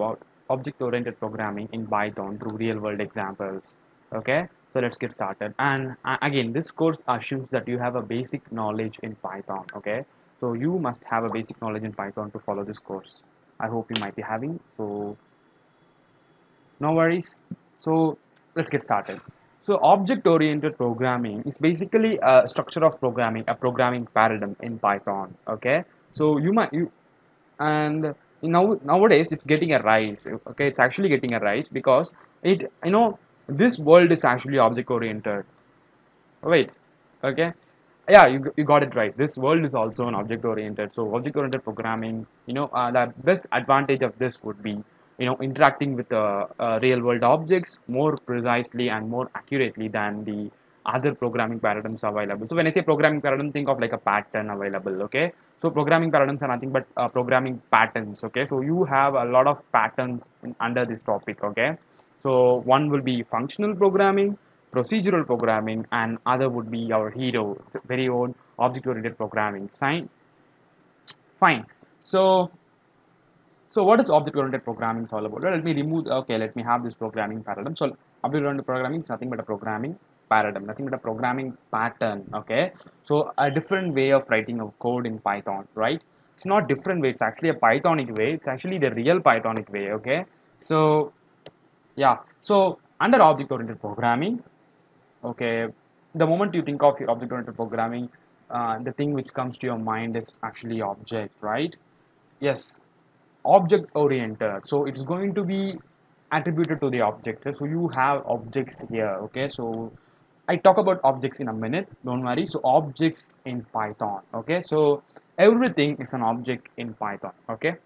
about object-oriented programming in Python through real-world examples. Okay, so let's get started. And again, this course assumes that you have a basic knowledge in Python. Okay, so you must have a basic knowledge in Python to follow this course. I hope you might be having, so no worries. So let's get started. So object-oriented programming is basically a structure of programming, a programming paradigm in Python. Okay, so nowadays it's getting a rise. Okay, it's actually getting a rise because it, you know, this world is actually object-oriented. Wait, okay, yeah, you got it right. This world is also an object-oriented. So object-oriented programming, you know, the best advantage of this would be, you know, interacting with real-world objects more precisely and more accurately than the other programming paradigms available. So when I say programming paradigm, think of like a pattern available. Okay, so programming paradigms are nothing but programming patterns. Okay, so you have a lot of patterns under this topic. Okay, so one will be functional programming, procedural programming, and other would be our hero, very own object-oriented programming. Fine. So what is object-oriented programming all about? Well, let me remove, okay, let me have this programming paradigm. So object-oriented programming is nothing but a programming paradigm, nothing but a programming pattern. Okay, so a different way of writing a code in Python, right? It's not different way, it's actually a Pythonic way. It's actually the real Pythonic way. Okay, so yeah, so under object-oriented programming, okay, the moment you think of your object-oriented programming, the thing which comes to your mind is actually object, right? Yes, object-oriented. So it's going to be attributed to the object. So you have objects here. Okay, so I talk about objects in a minute, don't worry. So objects in Python. Okay, so everything is an object in Python. Okay,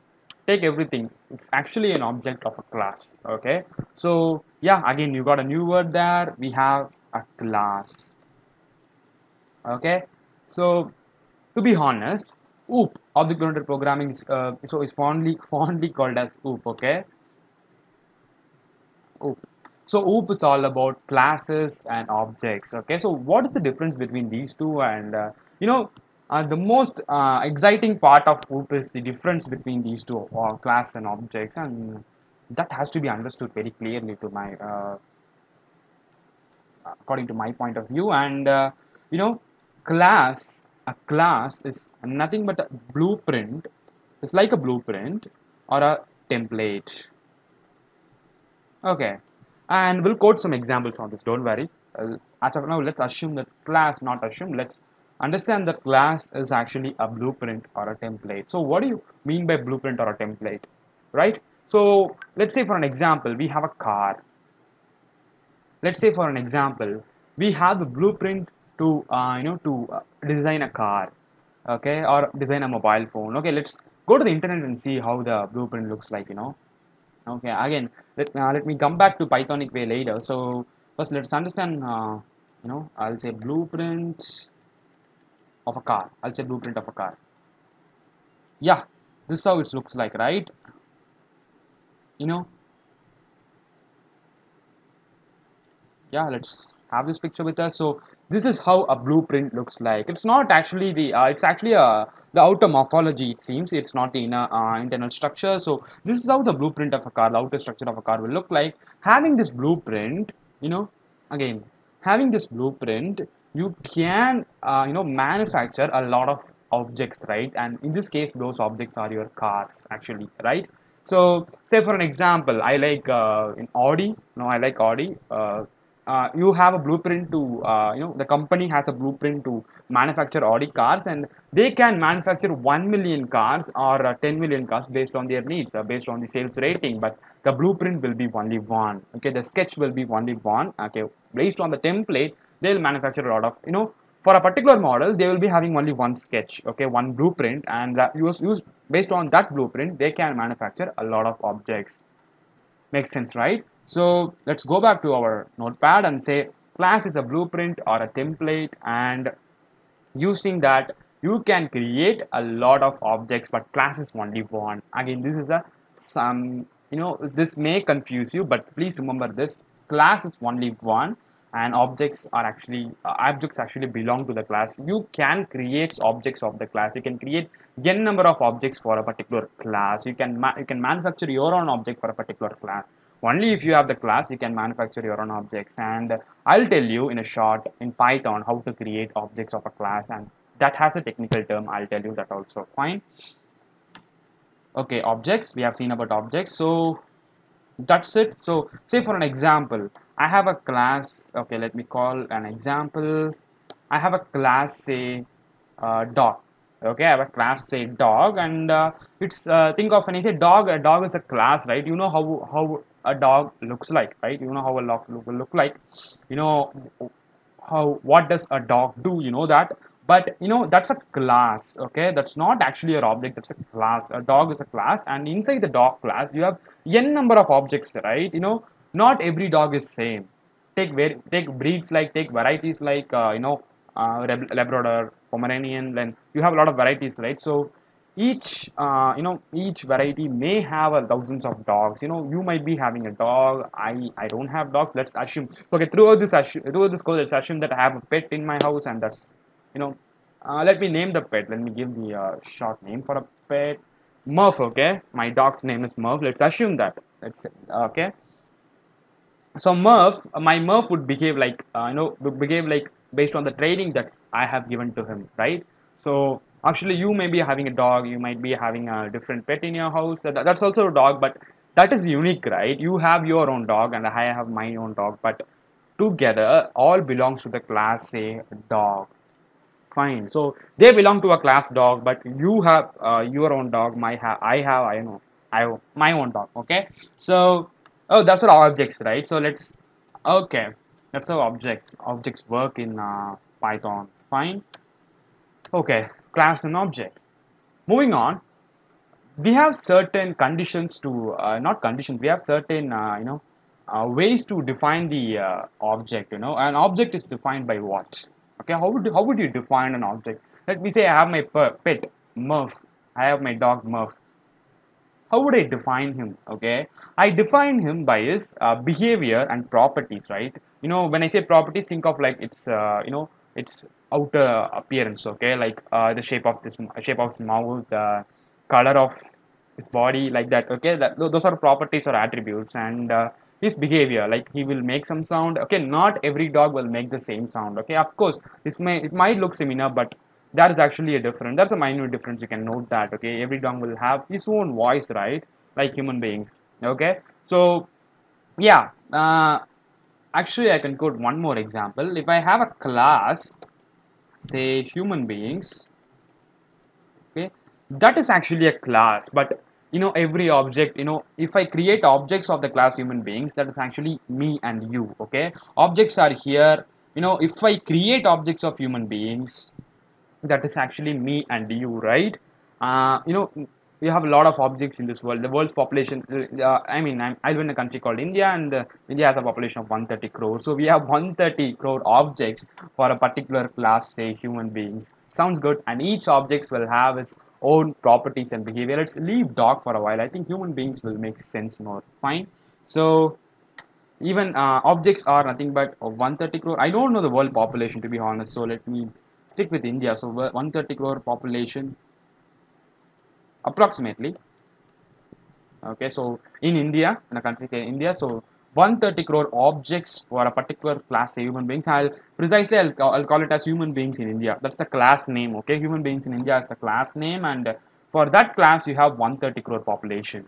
take everything, it's actually an object of a class. Okay, so yeah, again, you got a new word there. We have a class. Okay, so to be honest, OOP, object-oriented programming is so is fondly called as OOP. Okay, OOP. So OOP is all about classes and objects. Okay, so what is the difference between these two? And you know, the most exciting part of OOP is the difference between these two, class and objects, and that has to be understood very clearly to my according to my point of view. And you know, a class is nothing but a blueprint. It's like a blueprint or a template. Okay, and we'll quote some examples on this, don't worry. As of now, let's assume that class, not assume, let's understand that class is actually a blueprint or a template. So what do you mean by blueprint or a template, right? So let's say for an example, we have a car. Let's say for an example, we have the blueprint to design a car, okay, or design a mobile phone. Okay, let's go to the internet and see how the blueprint looks like, you know. Okay, again, let me come back to Pythonic way later. So first let's understand, you know, I'll say blueprint of a car. I'll say blueprint of a car. Yeah, this is how it looks like, right? You know, yeah, let's have this picture with us. So this is how a blueprint looks like. It's not actually the it's actually the outer morphology, it seems. It's not the inner internal structure. So this is how the blueprint of a car, the outer structure of a car will look like. Having this blueprint, you know, again, having this blueprint, you can you know, manufacture a lot of objects, right? And in this case, those objects are your cars, actually, right? So say for an example, I like an Audi. No, I like Audi. You have a blueprint to you know, the company has a blueprint to manufacture Audi cars, and they can manufacture 1 million cars or 10 million cars based on their needs, based on the sales rating. But the blueprint will be only one. Okay, the sketch will be only one. Okay, based on the template, they will manufacture a lot of, you know, for a particular model, they will be having only one sketch, okay, one blueprint, and that use based on that blueprint, they can manufacture a lot of objects. Makes sense, right? So let's go back to our notepad and say class is a blueprint or a template, and using that, you can create a lot of objects, but class is only one. Again, this is you know, this may confuse you, but please remember this, class is only one. And objects are actually, objects actually belong to the class. You can create objects of the class. You can create n number of objects for a particular class. You can manufacture your own object for a particular class. Only if you have the class, you can manufacture your own objects. And I'll tell you in a short in Python how to create objects of a class, and that has a technical term. I'll tell you that also. Fine. Okay, objects. We have seen about objects. So that's it. So say for an example, I have a class. Okay, let me call an example. I have a class, say dog. Okay, I have a class, say dog, and it's think of when you say dog, a dog is a class, right? You know how a dog looks like, right? You know how a dog look like. You know how, what does a dog do? You know that. But you know, that's a class. Okay, that's not actually an object, that's a class. A dog is a class, and inside the dog class you have n number of objects, right? You know, not every dog is same. Take breeds, like take varieties, like Labrador, Pomeranian, then you have a lot of varieties, right? So each variety may have thousands of dogs. You know, you might be having a dog. I don't have dogs, let's assume. Okay, throughout this course, let's assume that I have a pet in my house, and that's, you know, let me name the pet. Let me give the short name for a pet. Murph. Okay, my dog's name is Murph. Let's assume that. Let's okay. So Murph, my Murph would behave like based on the training that I have given to him, right? So actually, you may be having a dog. You might be having a different pet in your house. That's also a dog, but that is unique, right? You have your own dog, and I have my own dog, but together all belongs to the class, say dog. Fine. So they belong to a class dog, but you have your own dog. I have my own dog. Okay. So that's what objects, right? So let's okay. That's how objects work in Python. Fine. Okay. Class and object. Moving on. We have certain conditions to not conditions. We have certain ways to define the object. You know, an object is defined by what? Okay, how would you define an object? Let me say I have my pet Murph. I have my dog Murph. How would I define him? Okay, I define him by his behavior and properties, right? You know, when I say properties, think of like its outer appearance. Okay, like the shape of his mouth, the color of his body, like that. Okay, those are properties or attributes. And his behavior, like he will make some sound. Okay, not every dog will make the same sound. Okay, of course, it might look similar, but that is actually a difference. That's a minute difference. You can note that. Okay, every dog will have his own voice, right? Like human beings. Okay, so yeah. Actually, I can quote one more example. If I have a class, say human beings. Okay, that is actually a class, but you know, every object, you know, if I create objects of the class human beings, that is actually me and you. Okay, objects are here. You know, if I create objects of human beings, that is actually me and you, right? You know, you have a lot of objects in this world. The world's population, I live in a country called India, and India has a population of 130 crore. So we have 130 crore objects for a particular class, say human beings. Sounds good. And each object will have its own properties and behavior. Let's leave dog for a while. I think human beings will make sense more. Fine. So even objects are nothing but 130 crore. I don't know the world population, to be honest. So let me stick with India. So 130 crore population approximately. Okay. So in India, in a country called India, so 130 crore objects for a particular class, say human beings. I'll call it as human beings in India. That's the class name. Okay, human beings in India is the class name, and for that class you have 130 crore population.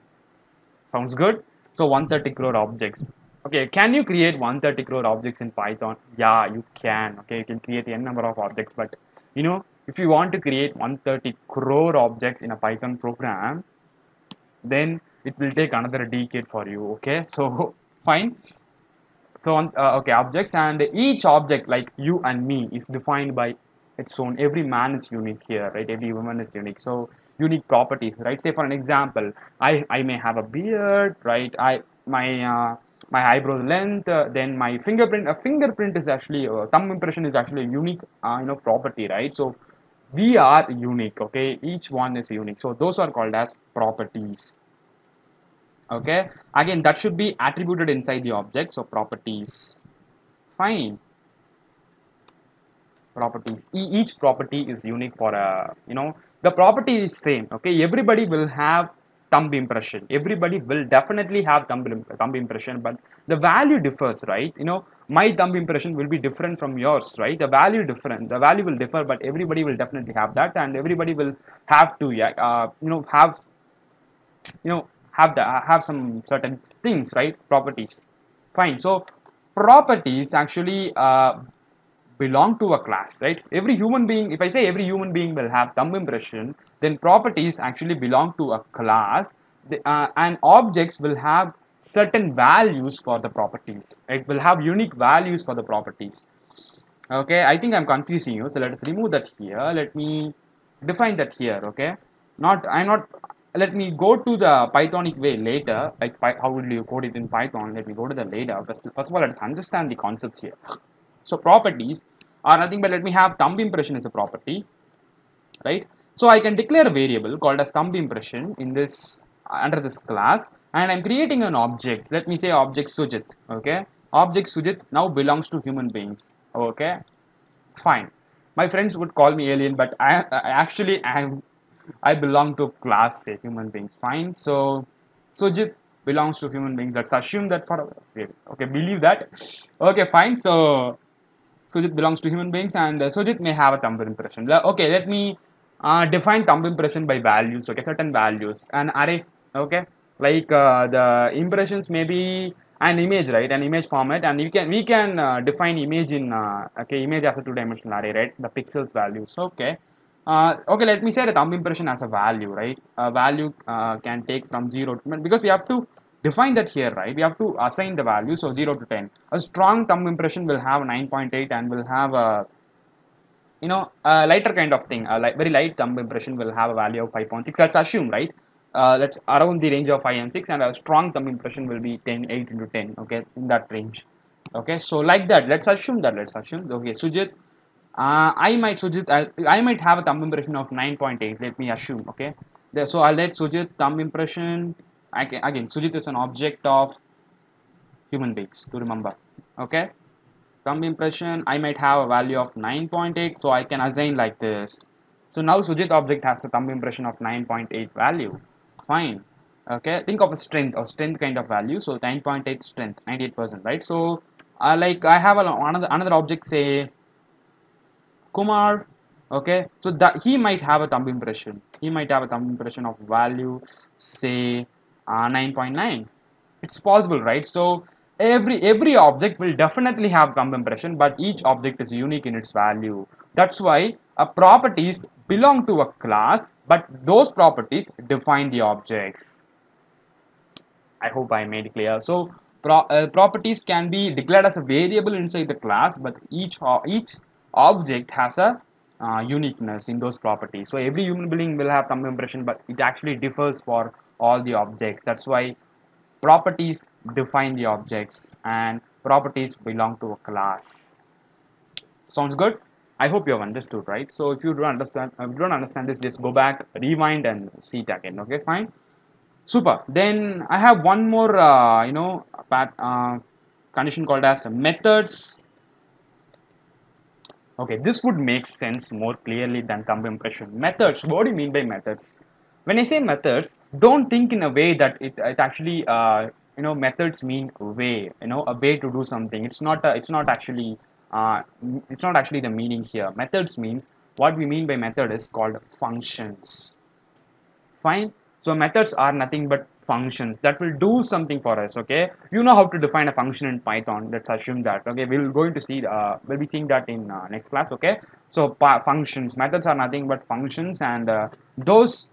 Sounds good. So 130 crore objects. Okay, can you create 130 crore objects in Python? Yeah, you can. Okay, you can create n number of objects, but you know, if you want to create 130 crore objects in a Python program, then it will take another decade for you. Okay, so fine. So okay, objects, and each object, like you and me, is defined by its own. Every man is unique here, right? Every woman is unique. So unique properties, right? Say for an example, I may have a beard, right? My eyebrow length, then my fingerprint. A fingerprint is actually thumb impression is actually a unique property, right? So we are unique. Okay, each one is unique. So those are called as properties. Okay, again, that should be attributed inside the object. So properties. Fine. Properties. Each property is unique for a the property is same. Okay, everybody will have thumb impression. Everybody will definitely have thumb impression, but the value differs, right? You know, my thumb impression will be different from yours, right? The value will differ, but everybody will definitely have that, and everybody will have to, have some certain things, right? Properties. Fine. So properties actually belong to a class, right? Every human being, if I say every human being will have thumb impression, then properties actually belong to a class, and objects will have certain values for the properties. It will have unique values for the properties. Okay, I think I'm confusing you, so let us remove that here. Let me define that here. Okay, let me go to the Pythonic way later, like how will you code it in Python. Let me go to the later. First of all, let's understand the concepts here. So properties are nothing but, let me have thumb impression as a property, right? So I can declare a variable called as thumb impression in this, under this class, and I'm creating an object. Let me say object Sujit. Okay, object Sujit now belongs to human beings. Okay, fine. My friends would call me alien, but I belong to class, say human beings. Fine. So Sujit belongs to human beings. Let's assume that for a, okay, believe that. Okay, fine. So Sujit belongs to human beings, and Sujit may have a thumb impression. Okay, let me define thumb impression by values. Okay, certain values, an array. Okay, like the impressions may be an image, right? An image format, and we can define image in image as a two-dimensional array, right? The pixels values. Okay, okay. Let me say the thumb impression as a value, right? A value can take from 0 to 10, because we have to define that here, right? We have to assign the value. So 0 to 10, a strong thumb impression will have 9.8, and will have a, you know, a lighter kind of thing, a very light thumb impression will have a value of 5.6. Let's assume, right? Let's around the range of 5 and 6, and a strong thumb impression will be 8 into 10. Okay, in that range. Okay, so like that, let's assume that, okay, Sujit, I might have a thumb impression of 9.8, let me assume. Okay, so I'll let Sujit thumb impression, again Sujit is an object of human beings to remember. Okay, thumb impression, I might have a value of 9.8, so I can assign like this. So now Sujit object has the thumb impression of 9.8 value. Fine. Okay, think of a strength or strength kind of value. So 9.8 strength, 98%, right? So I have another object, say Kumar. Okay, so that he might have a thumb impression, of value, say 9.9. It's possible, right? So every object will definitely have thumb impression, but each object is unique in its value. That's why properties belong to a class, but those properties define the objects. I hope I made it clear. So properties can be declared as a variable inside the class, but each object has a uniqueness in those properties. So every human being will have thumb impression, but it actually differs for all the objects. That's why properties define the objects, and properties belong to a class. Sounds good? I hope you have understood, right? So if you don't understand this, just go back, rewind, and see it again. Okay, fine, super. Then I have one more condition called as methods. Okay, this would make sense more clearly than thumb impression. Methods, what do you mean by methods? When I say methods, don't think in a way that it actually, methods mean way, a way to do something. It's not actually the meaning here. Methods means, what we mean by method is called functions. Fine. So methods are nothing but functions that will do something for us. Okay, you know how to define a function in Python. Let's assume that. Okay, we'll be seeing that in next class. Okay, so functions, methods are nothing but functions, and those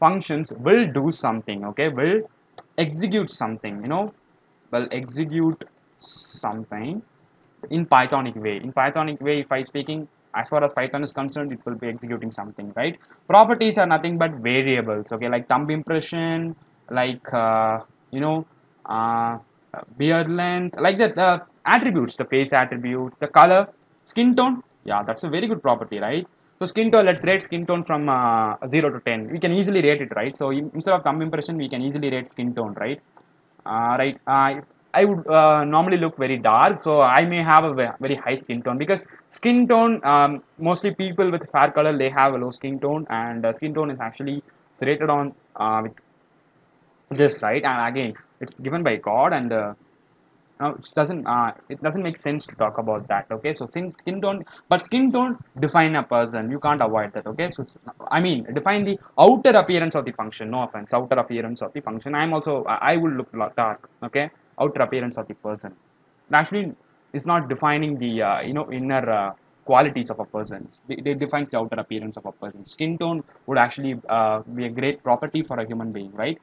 functions will do something. Okay, will execute something, in Pythonic way. If I speaking, as far as Python is concerned, it will be executing something, right? Properties are nothing but variables. Okay, like thumb impression, like beard length, like that, attributes, the face attributes, the color, skin tone. Yeah, that's a very good property, right? So skin tone, let's rate skin tone from 0 to 10. We can easily rate it, right? So instead of thumb impression, we can easily rate skin tone, right? I would normally look very dark, so I may have a very high skin tone, because skin tone, mostly people with fair color, they have a low skin tone, and skin tone is actually rated on with this, right? And again, it's given by God, and it doesn't make sense to talk about that. Okay, so since skin tone, but skin tone define a person, you can't avoid that. Okay, so I mean define the outer appearance of the function. No offense, outer appearance of the function. I will look dark. Okay, outer appearance of the person. It actually is not defining the inner qualities of a person. It defines the outer appearance of a person. Skin tone would actually be a great property for a human being, right?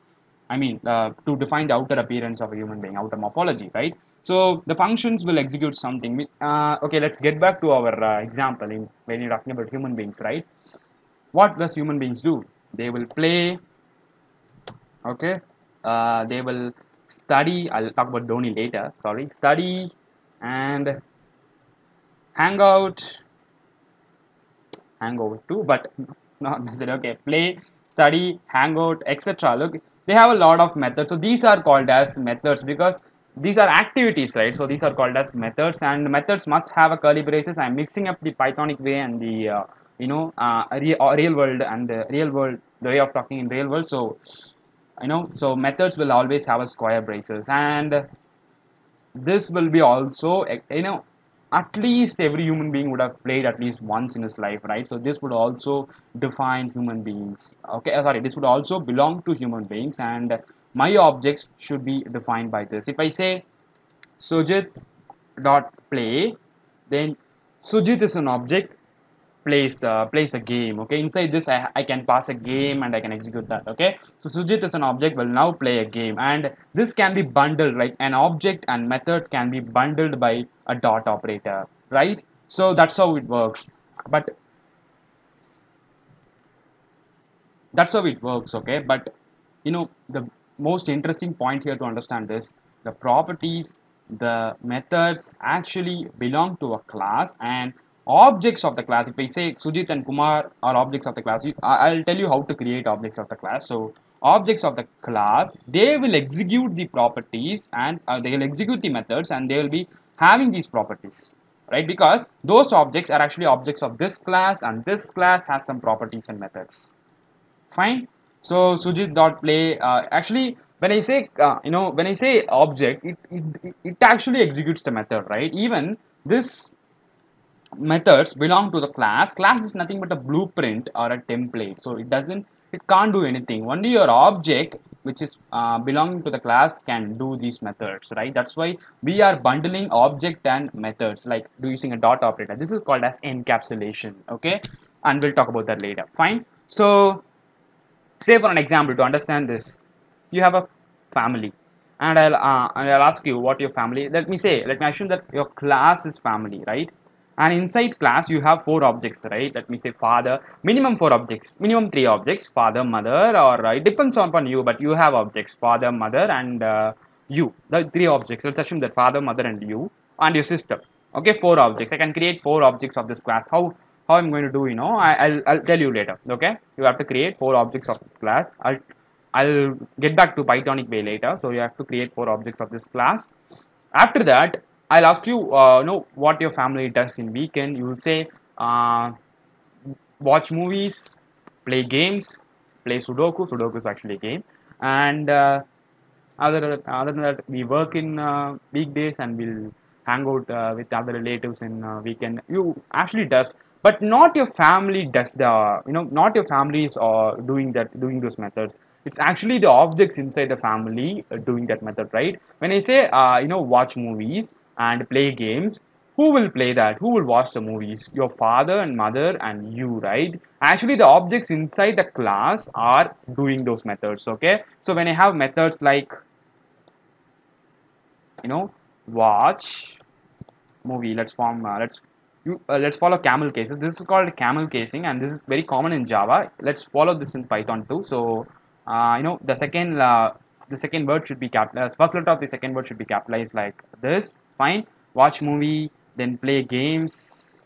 I mean, to define the outer appearance of a human being, outer morphology, right? So the functions will execute something. Okay, let's get back to our example when you're talking about human beings, right? What does human beings do? They will play, okay? They will study. I'll talk about Dhoni later, sorry. Study and hang out. Hang out too, but not necessarily, okay? Play, study, hang out, etc. Look, they have a lot of methods, so these are called as methods because these are activities, right? So these are called as methods, and methods must have a curly braces. I'm mixing up the Pythonic way and the real world and the real world, the way of talking in real world. So so methods will always have a square braces, and this will be also at least every human being would have played at least once in his life, right? So this would also define human beings. Okay, sorry, this would also belong to human beings, and my objects should be defined by this. If I say Sujit.play, then Sujit is an object, plays a game. Okay, inside this I can pass a game and I can execute that. Okay, so Sujit is an object, will now play a game, and this can be bundled, right? An object and method can be bundled by a dot operator, right? So that's how it works. Okay, but the most interesting point here to understand is the properties, the methods actually belong to a class, and objects of the class, if I say Sujit and Kumar are objects of the class, I'll tell you how to create objects of the class. So objects of the class, they will execute the properties, and they will execute the methods, and they will be having these properties, right? Because those objects are actually objects of this class, and this class has some properties and methods. Fine. So Sujit.play, actually when I say when I say object, it actually executes the method, right? Even this methods belong to the class. Class is nothing but a blueprint or a template, so it can't do anything. Only your object, which is belonging to the class, can do these methods, right? That's why we are bundling object and methods, like using a dot operator. This is called as encapsulation, okay? And we'll talk about that later. Fine. So say for an example to understand this, you have a family, and I'll ask you what your family, let me assume that your class is family, right? And inside class you have 4 objects, right? Let me say father, minimum 4 objects, minimum 3 objects, father, mother, or it depends upon you, but you have objects, father, mother, and you, the 3 objects. Let's assume that father, mother, and you, and your sister. Okay, 4 objects. I can create 4 objects of this class. How I'm going to do, I'll tell you later. Okay, you have to create 4 objects of this class. I'll get back to Pythonic way later. So you have to create 4 objects of this class. After that, I'll ask you what your family does in weekend. You will say watch movies, play games, play Sudoku. Sudoku is actually a game. And other than that, we work in weekdays, and we'll hang out with other relatives in weekend. You actually does, but not your family does the not your family is doing those methods. It's actually the objects inside the family doing that method, right? When I say watch movies and play games, who will play that? Who will watch the movies? Your father and mother and you, right? Actually, the objects inside the class are doing those methods, okay? So when I have methods like, watch movie, let's follow camel cases. This is called camel casing, and this is very common in Java. Let's follow this in Python too. So the second word should be capitalized. First letter of the second word should be capitalized like this. Fine. Watch movie, then play games.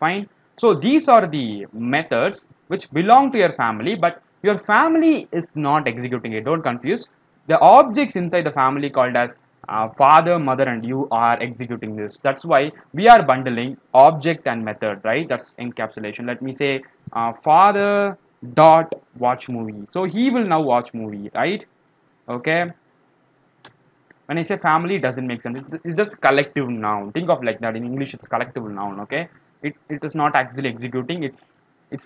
Fine. So these are the methods which belong to your family, but your family is not executing it. Don't confuse. The objects inside the family called as father, mother, and you are executing this. That's why we are bundling object and method, right? That's encapsulation. Let me say father dot watch movie. So he will now watch movie, right? Okay. When I say family, doesn't make sense. It's just collective noun. Think of like that. In English, it's collective noun. Okay. It is not actually executing. It's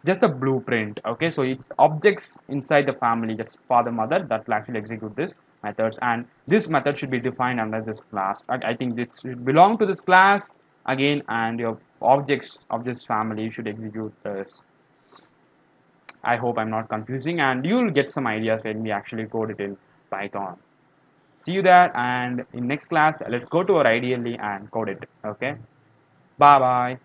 just a blueprint, okay? So it's objects inside the family, that's father, mother, that will actually execute this methods, and this method should be defined under this class. I think this should belong to this class again, and your objects of this family should execute this. I hope I'm not confusing, and you'll get some ideas when we actually code it in Python. See you there, and in next class, let's go to our IDLE and code it, okay? Bye-bye.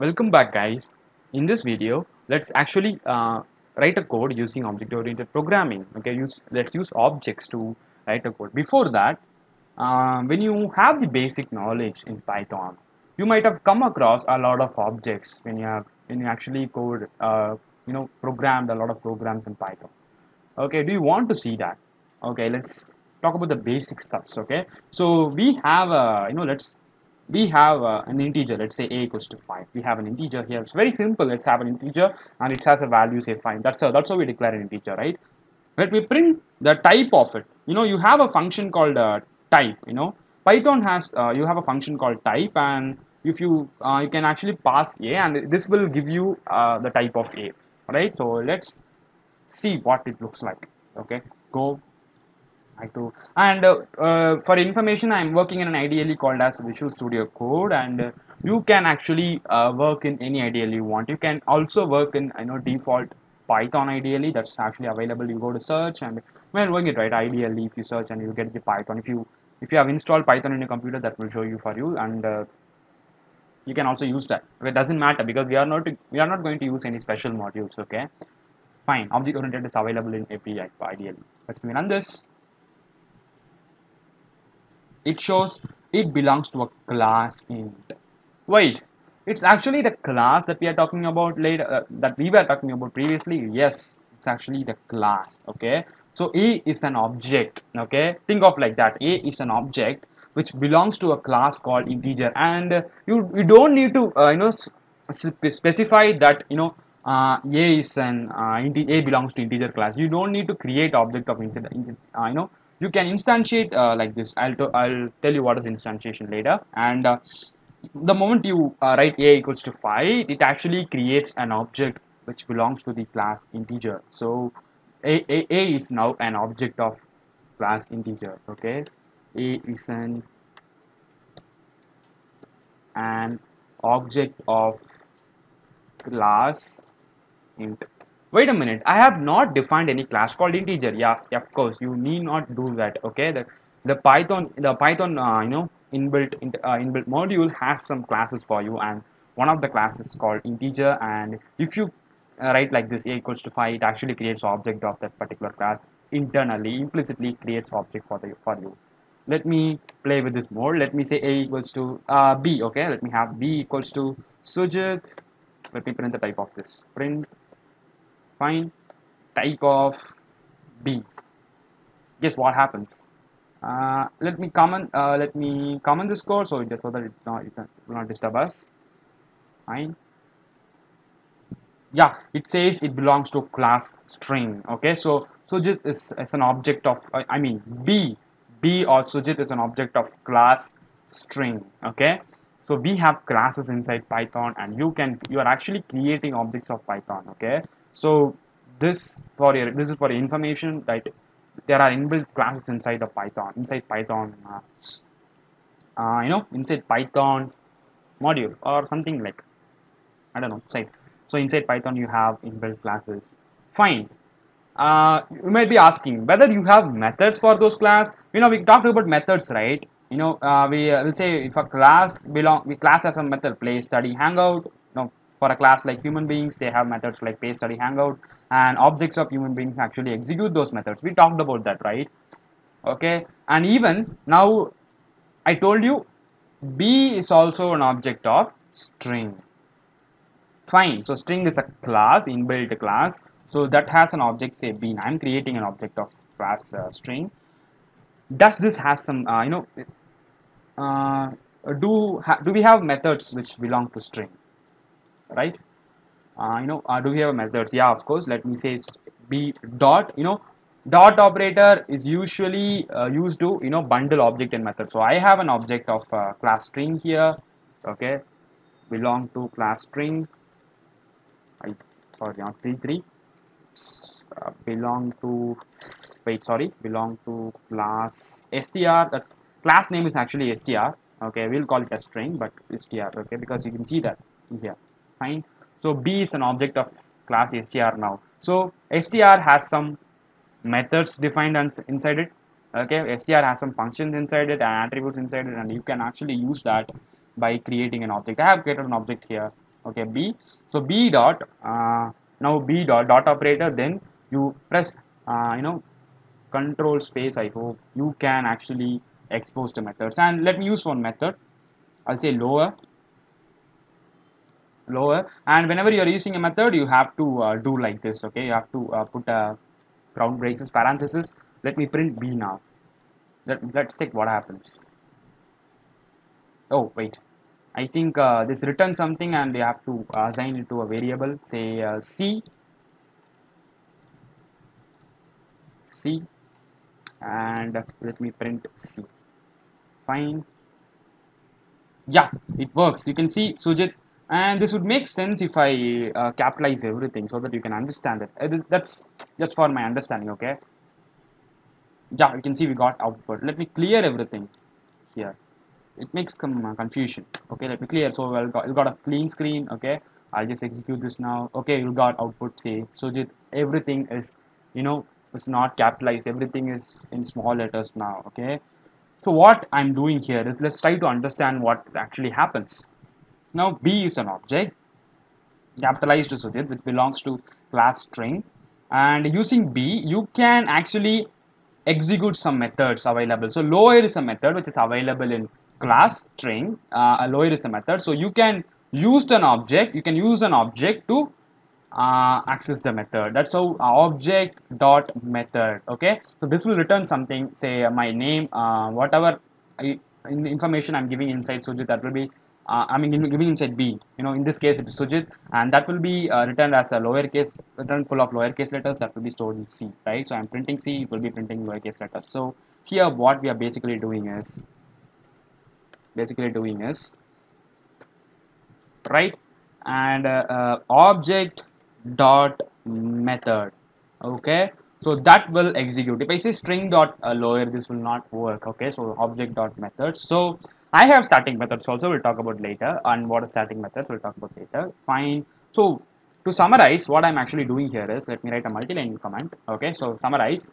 Welcome back, guys. In this video, let's actually write a code using object-oriented programming. Okay, let's use objects to write a code. Before that, when you have the basic knowledge in Python, you might have come across a lot of objects when you actually code, programmed a lot of programs in Python. Okay, do you want to see that? Okay, let's talk about the basic stuffs. Okay, so we have a an integer, let's say a equals to 5. We have an integer here. It's very simple. Let's have an integer and it has a value, say 5. That's how we declare an integer, right? Let me print the type of it. You have a function called type. Python has you have a function called type, and if you you can actually pass a, and this will give you the type of a, right? So let's see what it looks like. Okay, go. And for information, I'm working in an IDLE called as Visual Studio Code, and you can actually work in any IDLE you want. You can also work in default Python IDLE that's actually available. You go to search, and when doing it right, IDLE, if you search and you get the Python. If you have installed Python in your computer, that will show you for you, and you can also use that. It doesn't matter because we are not going to use any special modules. Okay, fine. Object oriented is available in API IDLE. Let's run this. It shows it belongs to a class int. Wait, it's actually the class that we are talking about later, that we were talking about previously. Yes, it's actually the class. Okay, so A is an object. Okay, think of like that. A is an object which belongs to a class called integer, and you don't need to specify that A is an A belongs to integer class. You don't need to create object of integer. You can instantiate like this. I'll tell you what is instantiation later. And the moment you write a equals to 5, it actually creates an object which belongs to the class integer. So a is now an object of class integer. Okay, a is an object of class int. Wait a minute, I have not defined any class called integer. Yes, of course, you need not do that. Okay, the Python inbuilt module has some classes for you, and one of the classes is called integer, and if you write like this a equals to 5, it actually creates object of that particular class internally, implicitly creates object for you. Let me play with this more. Let me say a equals to b. okay, let me have b equals to Sujit. Let me print the type of this. Print fine, type of B. Guess what happens? Let me comment this code so that it will not disturb us. Fine. Yeah, it says it belongs to class string. Okay, so Sujit is an object of B or Sujit is an object of class string. Okay, so we have classes inside Python, and you are actually creating objects of Python. Okay. So this is for information that there are inbuilt classes inside the Python, inside Python module or something like, I don't know, site. So inside Python you have inbuilt classes. Fine. You might be asking whether you have methods for those class. We talked about methods, right? We will say if a class class has a method, play, study, hangout. For a class like human beings, they have methods like play, study, hangout, and objects of human beings actually execute those methods. We talked about that, right? Okay, and even now I told you B is also an object of string. Fine, so string is a class, inbuilt class, so that has an object, say B. I'm creating an object of class string. Does this has some do we have methods which belong to string, right? Do we have methods? Yeah, of course. Let me say b dot. Dot operator is usually used to bundle object and method. So I have an object of class string here. Okay, belong to class string. Belong to class str. That's class name is actually str. Okay, we'll call it a string, but str. Okay, because you can see that here. Fine. So b is an object of class str now. So str has some methods defined inside it. Okay, str has some functions inside it and attributes inside it, and you can actually use that by creating an object. I have created an object here. Okay, b. So b dot now b dot dot operator. Then you press control space. I hope you can actually expose the methods. And let me use one method. I'll say lower. And whenever you are using a method, you have to do like this. Okay, you have to put a round braces, parenthesis. Let me print b now. Let's check what happens. Oh wait, I think this returns something, and we have to assign it to a variable. Say c, and let me print c. Fine. Yeah, it works. You can see Sujit. And this would make sense if I capitalize everything so that you can understand it. That's just for my understanding, okay? Yeah, you can see we got output. Let me clear everything here. It makes some confusion. Okay, let me clear. So you got a clean screen, okay? I'll just execute this now. Okay, you got output, say. So everything is, it's not capitalized. Everything is in small letters now, okay? So what I'm doing here is, let's try to understand what actually happens. Now b is an object, capitalized to Sujit, which belongs to class string, and using b you can actually execute some methods available. So lower is a method which is available in class string. Lower is a method, so you can use an object. You can use an object to access the method. That's how object dot method. Okay, so this will return something. Say my name, whatever information I'm giving inside Sujit, that will be. Giving inside b, in this case it is Sujit, and that will be returned as a lowercase, returned full of lowercase letters that will be stored in c, right? So I'm printing c, it will be printing lowercase letters. So here what we are basically doing is right, and object dot method. Okay, so that will execute. If I say string dot lower, this will not work. Okay, so object dot method. So I have starting methods also, we'll talk about later, and what are starting methods, we'll talk about later. Fine. So to summarize, what I'm actually doing here is, let me write a multi-line command. Okay, so summarize.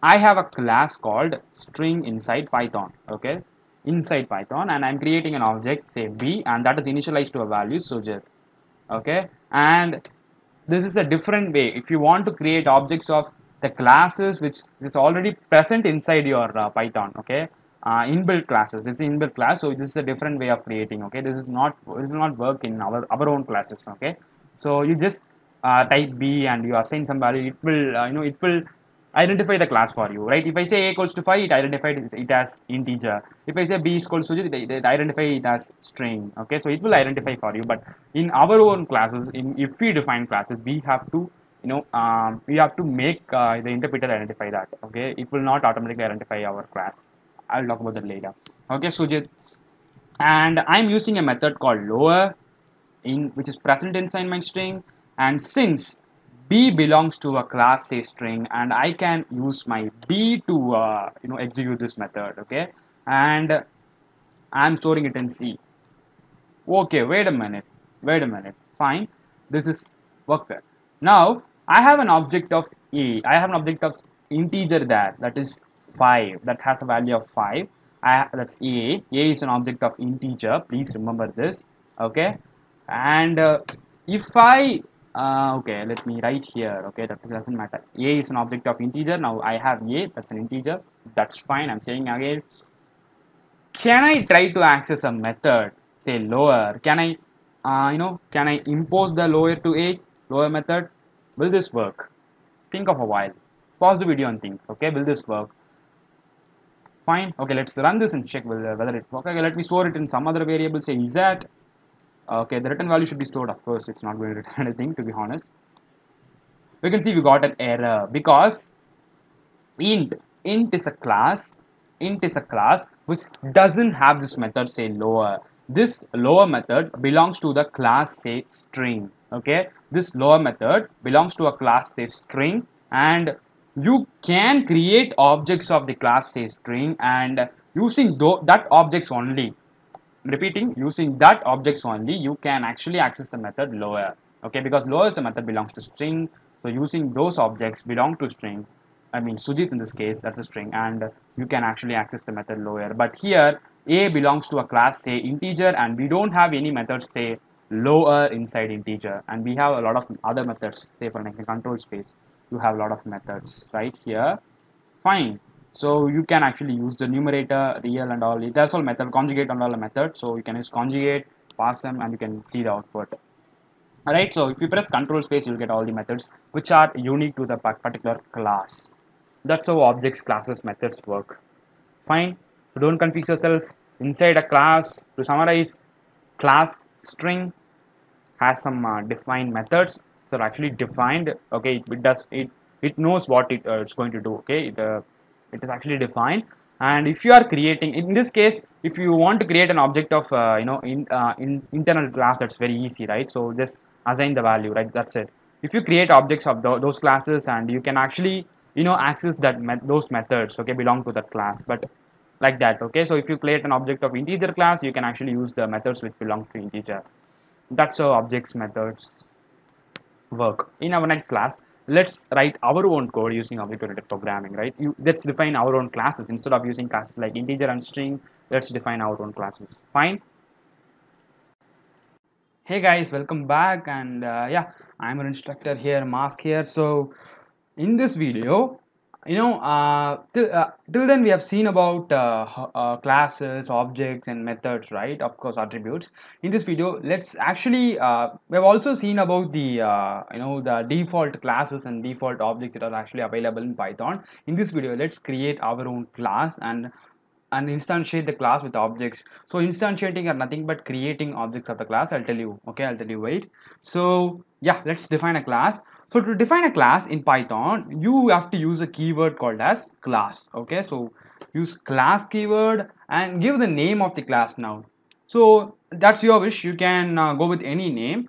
I have a class called string inside Python. Okay, inside Python, and I'm creating an object, say b, and that is initialized to a value Sujit. Okay, and this is a different way. If you want to create objects of the classes which is already present inside your Python. Okay. Inbuilt classes. This is inbuilt class, so this is a different way of creating. Okay, this will not work in our own classes. Okay, so you just type b and you assign some value. It will it will identify the class for you, right? If I say a equals to 5, it identifies it as integer. If I say b is equals to it identifies it as string. Okay, so it will identify for you. But in our own classes, if we define classes, we have to we have to make the interpreter identify that. Okay, it will not automatically identify our class. I'll talk about that later. Okay, Sujit, and I'm using a method called lower, which is present inside my string. And since b belongs to a class, say string, and I can use my b to execute this method. Okay, and I'm storing it in c. Okay, wait a minute. Fine, this is worker. Now I have an object of a. I have an object of integer there. That is 5, that has a value of 5. That's a. A is an object of integer. Please remember this. Okay, and if I okay, let me write here. Okay, that doesn't matter. A is an object of integer. Now I have a. That's an integer. That's fine. I'm saying again. Can I try to access a method? Say lower. Can I can I impose the lower to a lower method? Will this work? Think of a while. Pause the video and think. Okay, will this work? Fine. Okay, let's run this and check whether it works. Okay, let me store it in some other variable, say is that. Okay, the return value should be stored. Of course, it's not going to return anything, to be honest. We can see we got an error because int is a class. Int is a class which doesn't have this method, say lower. This lower method belongs to the class, say string. Okay, this lower method belongs to a class, say string, and you can create objects of the class, say string, and using that objects only, repeating, using that objects only, you can actually access the method lower. Okay, because lower is a method belongs to string, so using those objects belong to string, I mean Sujit in this case, that's a string, and you can actually access the method lower. But here a belongs to a class, say integer, and we don't have any method, say lower inside integer, and we have a lot of other methods, say for like the control space, you have a lot of methods right here. Fine, so you can actually use the numerator, real and all, that's all method, conjugate and all the method, so you can use conjugate, pass them, and you can see the output. Alright, so if you press control space, you'll get all the methods which are unique to the particular class. That's how objects, classes, methods work. Fine, so don't confuse yourself. Inside a class, to summarize, class string has some defined methods, so actually defined. Okay, it knows what it's going to do. Okay, it is actually defined. And if you are creating, in this case, if you want to create an object of in internal class, that's very easy, right? So just assign the value, right? That's it. If you create objects of those classes, and you can actually access that those methods, okay, belong to that class, but like that. Okay, so if you create an object of integer class, you can actually use the methods which belong to integer. That's how objects, methods work. In our next class, let's write our own code using object-oriented programming, right? Let's define our own classes instead of using classes like integer and string. Let's define our own classes. Fine. Hey guys, welcome back, and yeah, I'm your instructor here, Mask here. So in this video, till then we have seen about classes, objects, and methods, right? Of course, attributes. In this video, let's actually we have also seen about the the default classes and default objects that are actually available in Python. In this video, let's create our own class and instantiate the class with objects. So instantiating are nothing but creating objects of the class. I'll tell you. Okay, I'll tell you. Wait. So yeah, let's define a class. So to define a class in Python, you have to use a keyword called as class. Okay, so use class keyword and give the name of the class now. So that's your wish. You can go with any name.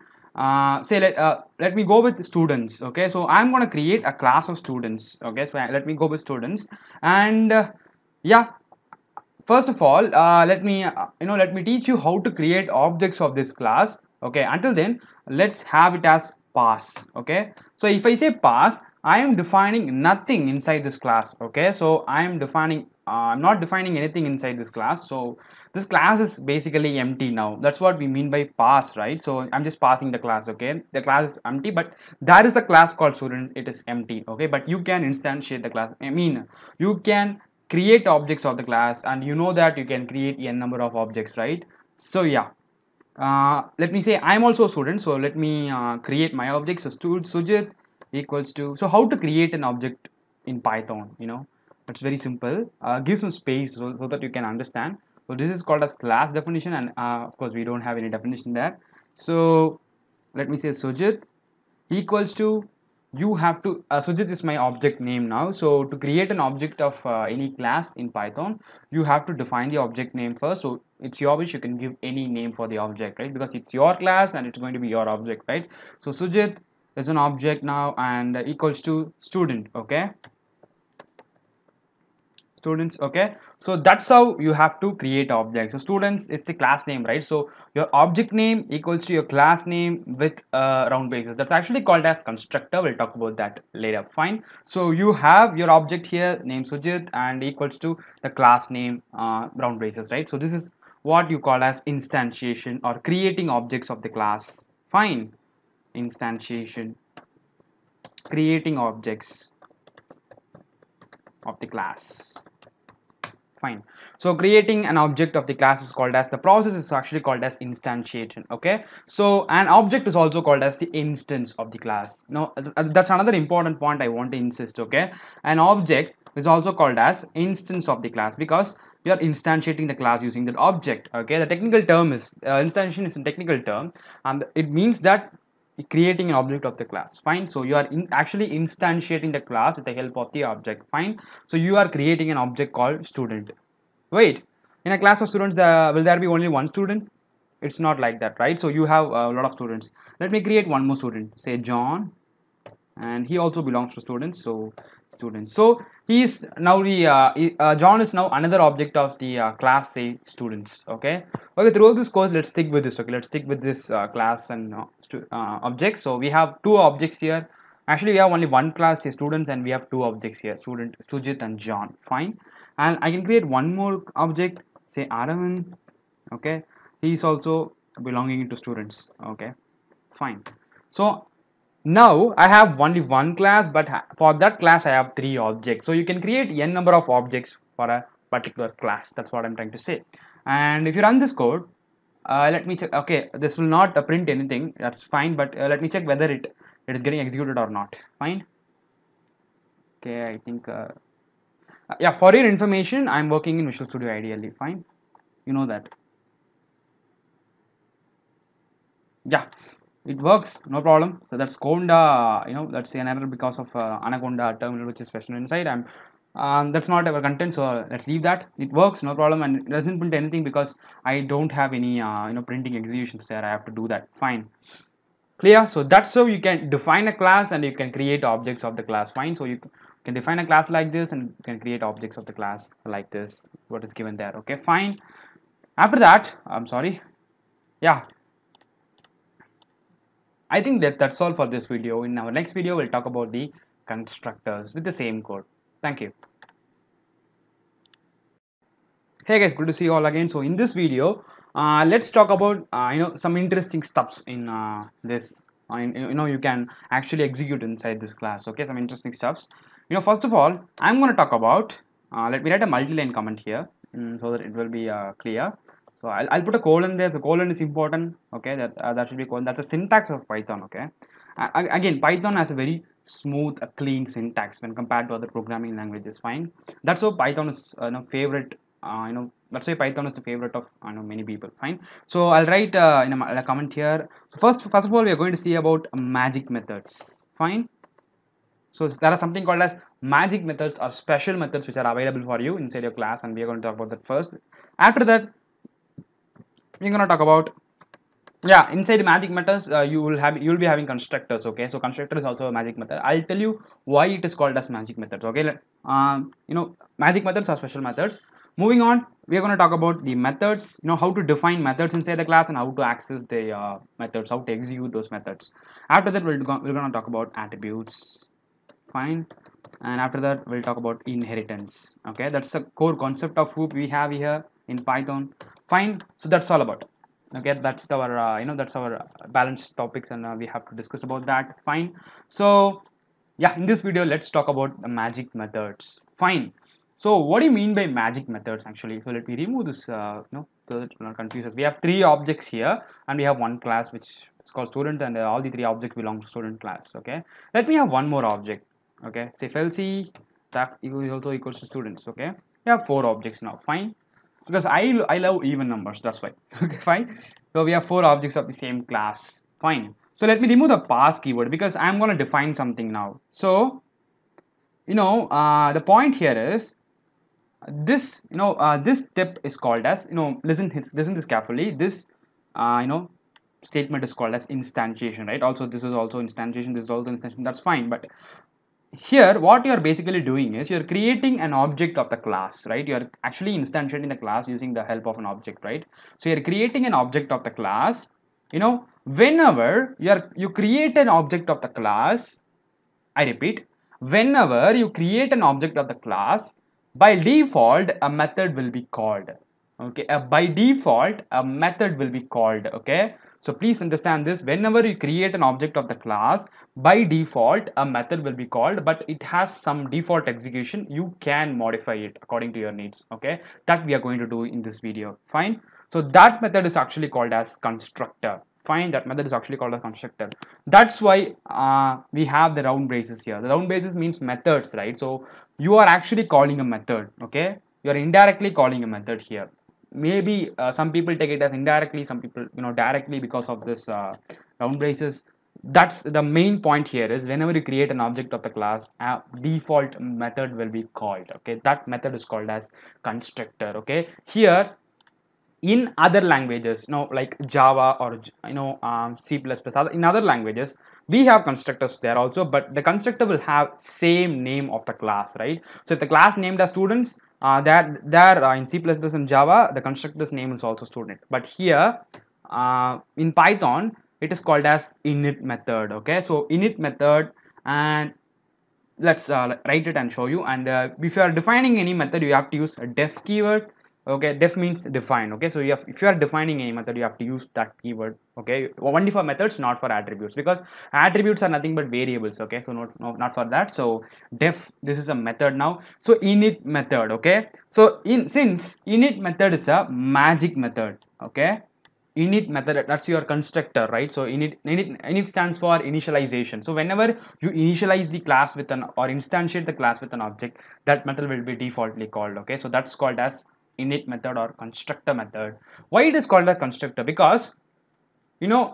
Say let me go with students. Okay, so I'm gonna create a class of students. Okay, so let me go with students, and yeah. First of all, let me teach you how to create objects of this class. Okay, until then, let's have it as pass. Okay, so if I say pass, I am defining nothing inside this class. Okay, so I am defining, I'm not defining anything inside this class. So this class is basically empty now. That's what we mean by pass, right? So I'm just passing the class. Okay, the class is empty, but there is a class called student. It is empty. Okay, but you can instantiate the class. I mean, you can create objects of the class, and you know that you can create n number of objects, right? So yeah, let me say I'm also a student, so let me create my object. So Sujit equals to, so how to create an object in Python, it's very simple. Give some space so that you can understand. So this is called as class definition, and of course we don't have any definition there. So let me say Sujit equals to, you have to, Sujit is my object name now. So to create an object of any class in Python, you have to define the object name first. So it's your wish, you can give any name for the object, right? Because it's your class and it's going to be your object, right? So Sujit is an object now, and equals to student. Okay, students. Okay, so that's how you have to create objects. So students is the class name, right? So your object name equals to your class name with round braces. That's actually called as constructor. We'll talk about that later. Fine. So you have your object here, name Sujit, and equals to the class name, round braces, right? So this is what you call as instantiation or creating objects of the class. Fine. Instantiation, creating objects of the class. Fine. So creating an object of the class is called as, the process is actually called as instantiation. Okay, so an object is also called as the instance of the class. Now that's another important point I want to insist. Okay, an object is also called as instance of the class, because you are instantiating the class using that object. Okay, the technical term is instantiation is a technical term, and it means that creating an object of the class. Fine. So you are actually instantiating the class with the help of the object. Fine. So you are creating an object called student. Wait, in a class of students, will there be only one student? It's not like that, right? So you have a lot of students. Let me create one more student, say John, and he also belongs to students. So students. So he is now the John is now another object of the class, say students. Okay. Okay. Throughout this course, let's stick with this. Okay. Let's stick with this class and objects. So we have two objects here. Actually, we have only one class, say students, and we have two objects here, student Sujit and John. Fine. And I can create one more object, say Aravind. Okay. He is also belonging to students. Okay. Fine. So now I have only one class, but for that class I have three objects. So you can create n number of objects for a particular class. That's what I'm trying to say. And if you run this code, let me check. Okay, this will not print anything. That's fine. But let me check whether it is getting executed or not. Fine. Okay, I think yeah. For your information, I'm working in Visual Studio ideally. Fine, you know that. Yeah. It works, no problem. So that's Conda, you know, that's an error because of Anaconda terminal, which is special inside. I'm that's not our content, so let's leave that. It works, no problem, and it doesn't print anything because I don't have any you know, printing executions there. I have to do that. Fine, clear. So that's how you can define a class and you can create objects of the class. Fine, so you can define a class like this and you can create objects of the class like this, what is given there. Okay, fine. After that, I'm sorry, yeah, I think that's all for this video. In our next video, we'll talk about the constructors with the same code. Thank you. Hey guys, good to see you all again. So in this video, let's talk about you know, some interesting stuffs in this. You know, you can actually execute inside this class. Okay, some interesting stuffs. You know, first of all, I'm going to talk about. Let me write a multi-line comment here so that it will be clear. So I'll put a colon there. So colon is important. Okay, that should be colon. That's a syntax of Python. Okay, again, Python has a very smooth, clean syntax when compared to other programming languages. Fine. That's how Python is favorite. That's why Python is the favorite of many people. Fine. So I'll write in a comment here. So first of all, we are going to see about magic methods. Fine. So there are something called as magic methods or special methods which are available for you inside your class, and we are going to talk about that first. After that, we're gonna talk about, yeah, inside magic methods you'll be having constructors. Okay, so constructor is also a magic method. I'll tell you why it is called as magic methods. Okay, magic methods are special methods. Moving on, we're gonna talk about the methods. You know, how to define methods inside the class and how to access the methods, how to execute those methods. After that, we're gonna talk about attributes. Fine. And after that, we'll talk about inheritance. Okay, that's the core concept of hoop we have here in Python. Fine, so that's all about. Okay, that's our that's our balanced topics, and we have to discuss about that. Fine, so yeah, in this video let's talk about the magic methods. Fine, so what do you mean by magic methods actually? So let me remove this so that it will not confuse us. We have three objects here and we have one class which is called student, and all the three objects belong to student class. Okay, let me have one more object. Okay, say felsi, that also equals to students. Okay, we have four objects now. Fine, because I love even numbers, that's why. Okay, fine. So we have four objects of the same class. Fine. So let me remove the pass keyword because I'm going to define something now. So the point here is this. This step is called as listen this carefully. This statement is called as instantiation, right? Also, this is also instantiation. This is also instantiation. That's fine, but here what you are basically doing is you are creating an object of the class, right? You are actually instantiating the class using the help of an object, right? So you are creating an object of the class. Whenever you create an object of the class, I repeat, whenever you create an object of the class, by default a method will be called. Okay, by default a method will be called. Okay, so please understand this. Whenever you create an object of the class, by default a method will be called, but it has some default execution. You can modify it according to your needs. Okay, that we are going to do in this video. Fine, so that method is actually called as constructor. Fine, that method is actually called a constructor. That's why we have the round braces here. The round braces means methods, right? So you are actually calling a method. Okay, you are indirectly calling a method here. Maybe some people take it as indirectly, some people, you know, directly, because of this round braces. That's the main point here, is whenever you create an object of a class, a default method will be called. Okay, that method is called as constructor. Okay, here in other languages, you know, like Java or, you know, C++, in other languages we have constructors there also, but the constructor will have same name of the class, right? So if the class named as students, in C++ and Java, the constructor's name is also student. But here in Python, it is called as init method. Okay, so init method, and let's write it and show you. And if you are defining any method, you have to use a def keyword. Okay, def means define. Okay, so you have, if you are defining any method, you have to use that keyword. Okay, only for methods, not for attributes, because attributes are nothing but variables. Okay, so not for that. So def, this is a method now. So init method. Okay, so since init method is a magic method. Okay, init method, that's your constructor, right? So init stands for initialization. So whenever you initialize the class with an, or instantiate the class with an object, that method will be defaultly called. Okay, so that's called as init method or constructor method. Why it is called a constructor? Because, you know,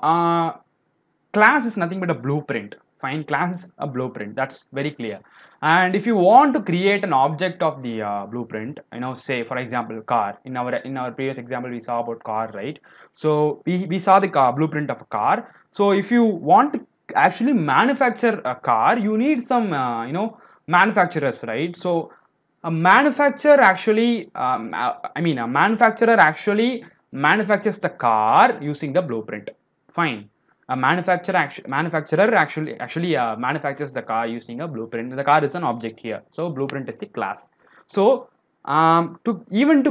class is nothing but a blueprint. Fine, class is a blueprint, that's very clear. And if you want to create an object of the blueprint, you know, say for example car. In our previous example we saw about car, right? So we saw the car, blueprint of a car. So if you want to actually manufacture a car, you need some you know, manufacturers, right? So a manufacturer actually a manufacturer actually manufactures the car using the blueprint. Fine, a manufacturer actually manufactures the car using a blueprint. The car is an object here, so blueprint is the class. So to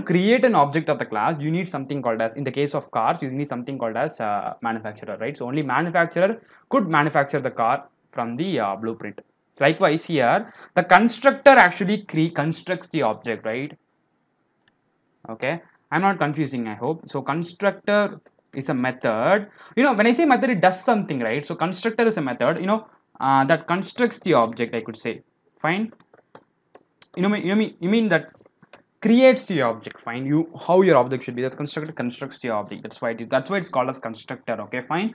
create an object of the class, you need something called as, in the case of cars, you need something called as manufacturer, right? So only manufacturer could manufacture the car from the blueprint. Likewise here, the constructor actually constructs the object, right? Okay, I'm not confusing, I hope. So constructor is a method. You know, when I say method, it does something, right? So constructor is a method, you know, that constructs the object, I could say. Fine, you mean that creates the object. Fine, how your object should be, that constructor constructs the object. That's why it's called as constructor. Okay, fine.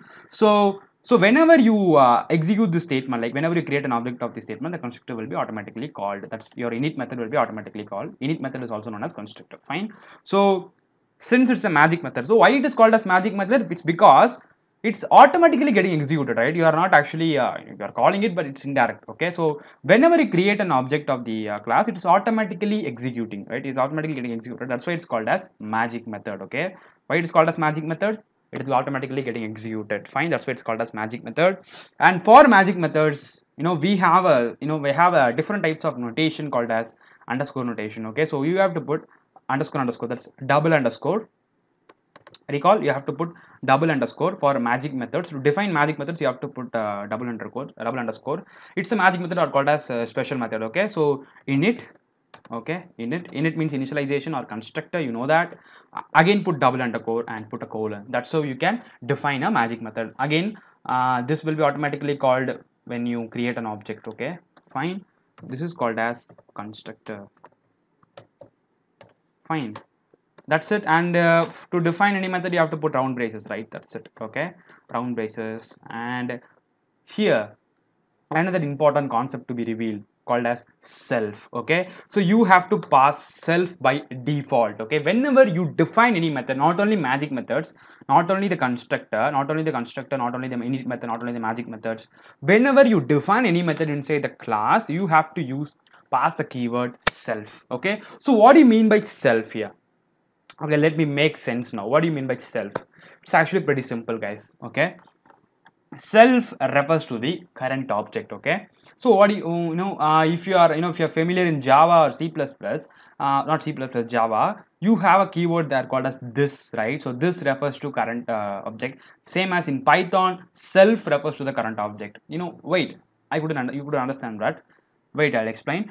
So whenever you execute this statement, like whenever you create an object of this statement, the constructor will be automatically called. That's your init method will be automatically called. Init method is also known as constructor. Fine. So since it's a magic method, so why it is called as magic method? It's because it's automatically getting executed, right? You are not actually you are calling it, but it's indirect. Okay, so whenever you create an object of the class, it is automatically executing, right? It's automatically getting executed. That's why it's called as magic method. Okay, why it is called as magic method? It is automatically getting executed. Fine, that's why it's called as magic method. And for magic methods, you know, we have different types of notation called as underscore notation. Okay, so you have to put underscore underscore, that's double underscore. Recall, you have to put double underscore for magic methods. To define magic methods, you have to put double underscore. It's a magic method, or called as special method. Okay, so init. Okay, init means initialization or constructor, you know that. Again, put double underscore and put a colon. That's how you can define a magic method. Again, this will be automatically called when you create an object. Okay, fine, this is called as constructor. Fine, that's it. And to define any method, you have to put round braces, right? That's it. Okay, round braces. And here another important concept to be revealed, called as self. Okay, so you have to pass self by default. Okay, whenever you define any method, not only magic methods, not only the constructor, not only the init method, not only the magic methods, whenever you define any method inside the class, you have to pass the keyword self. Okay, so what do you mean by self here? Okay, let me make sense now. What do you mean by self? It's actually pretty simple, guys. Okay, self refers to the current object. Okay, so what do you know, if you are familiar in Java or C++, Java, you have a keyword there called as this, right? So this refers to current object. Same as in Python, self refers to the current object. You know, wait, you couldn't understand that. Wait, I'll explain.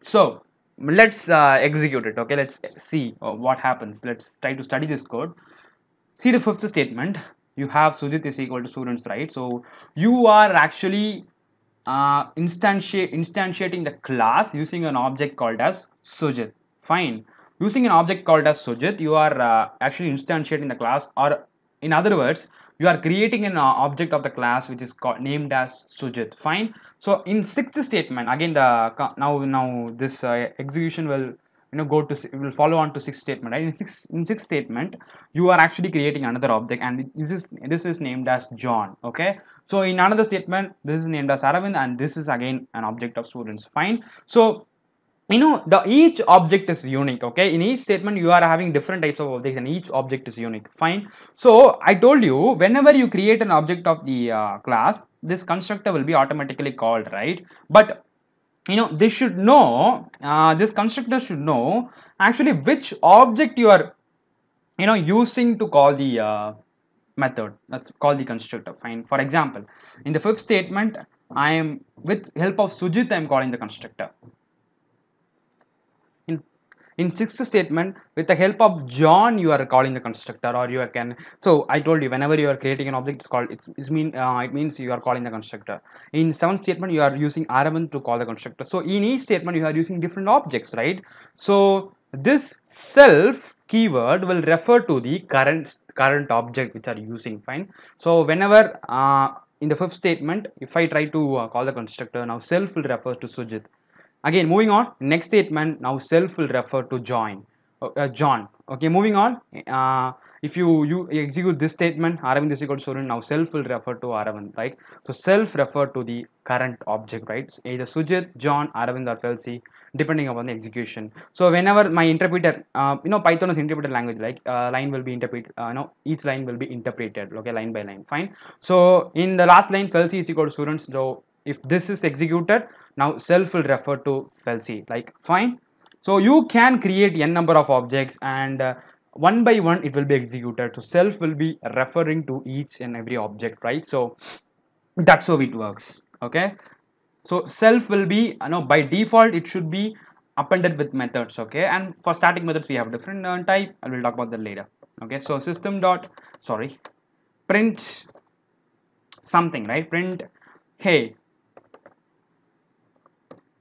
So let's execute it. Okay, let's see what happens. Let's try to study this code. See the fifth statement. You have Sujit is equal to students, right? So you are actually instantiating the class using an object called as Sujit. Fine. Using an object called as Sujit, you are actually instantiating the class, or in other words, you are creating an object of the class which is called, named as Sujit. Fine. So in sixth statement, again the now this execution will go to, will follow on to sixth statement. Right? In sixth statement, you are actually creating another object, and this is named as John. Okay. So in another statement, this is named as Aravind, and this is again an object of students. Fine. So the each object is unique. Okay, in each statement you are having different types of objects, and each object is unique. Fine. So I told you, whenever you create an object of the class, this constructor will be automatically called, right? But this should know, this constructor should know actually which object you are using to call the method, let's call the constructor. Fine. For example, in the fifth statement, I am, with help of Sujit, I am calling the constructor. In sixth statement, with the help of John, you are calling the constructor, or you can. So I told you, whenever you are creating an object, it's called. It means you are calling the constructor. In seventh statement, you are using Aravind to call the constructor. So in each statement, you are using different objects, right? So this self keyword will refer to the current object which are using. Fine. So whenever in the fifth statement, if I try to call the constructor, now self will refer to Sujit. Again, moving on, next statement, now self will refer to John. Okay, moving on, if you execute this statement, Aravind is equal to Sujit, now self will refer to Aravind, right? So self refer to the current object, right? So either Sujit, John, Aravind or Felsi, depending upon the execution. So whenever my interpreter, Python is interpreted language, like line will be interpreted, each line will be interpreted, okay, line by line. Fine. So in the last line, Felsi is equal to students, though. If this is executed, now self will refer to Felsi, like, fine. So you can create n number of objects, and one by one it will be executed. So self will be referring to each and every object, right? So that's how it works. Okay. So self will be, by default it should be appended with methods. Okay. And for static methods we have different type. I will talk about that later. Okay. So system dot, sorry, print something, right? Print, hey,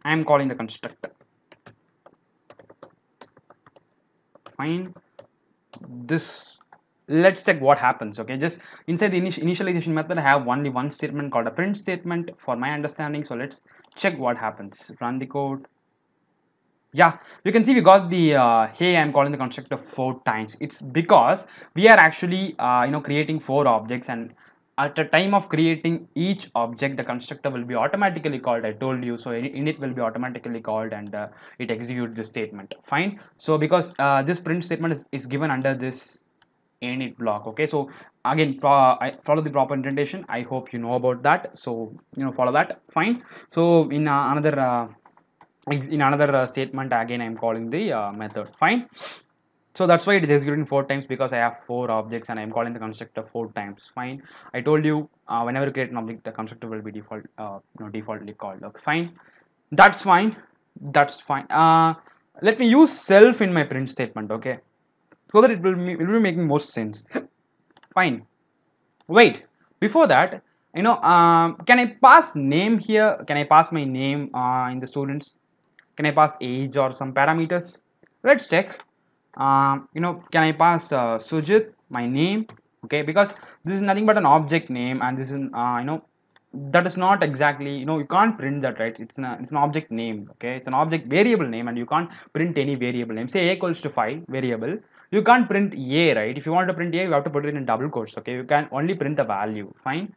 I am calling the constructor. Fine. This, let's check what happens. Okay, just inside the initialization method, I have only one statement called a print statement for my understanding. So let's check what happens. Run the code. Yeah, you can see we got the hey, I am calling the constructor 4 times. It's because we are actually creating 4 objects, and at the time of creating each object, the constructor will be automatically called. I told you, so init will be automatically called, and it executes this statement. Fine. So because this print statement is given under this init block. Okay. So again, I follow the proper indentation. I hope you know about that. So follow that. Fine. So in another statement, again I am calling the method. Fine. So that's why it is executing 4 times, because I have 4 objects and I am calling the constructor 4 times. Fine. I told you, whenever you create an object, the constructor will be default, defaultly called. Okay, fine. That's fine. That's fine. Let me use self in my print statement, okay, so that it will be making more sense. Fine. Wait. Before that, can I pass name here? Can I pass my name in the students? Can I pass age or some parameters? Let's check. Can I pass Sujit, my name? Okay, because this is nothing but an object name, and this is that is not exactly, you can't print that, right? It's an object name. Okay, it's an object variable name, and you can't print any variable name. Say a equals to 5 variable, you can't print a, right? If you want to print a, you have to put it in double quotes. Okay, you can only print the value. Fine.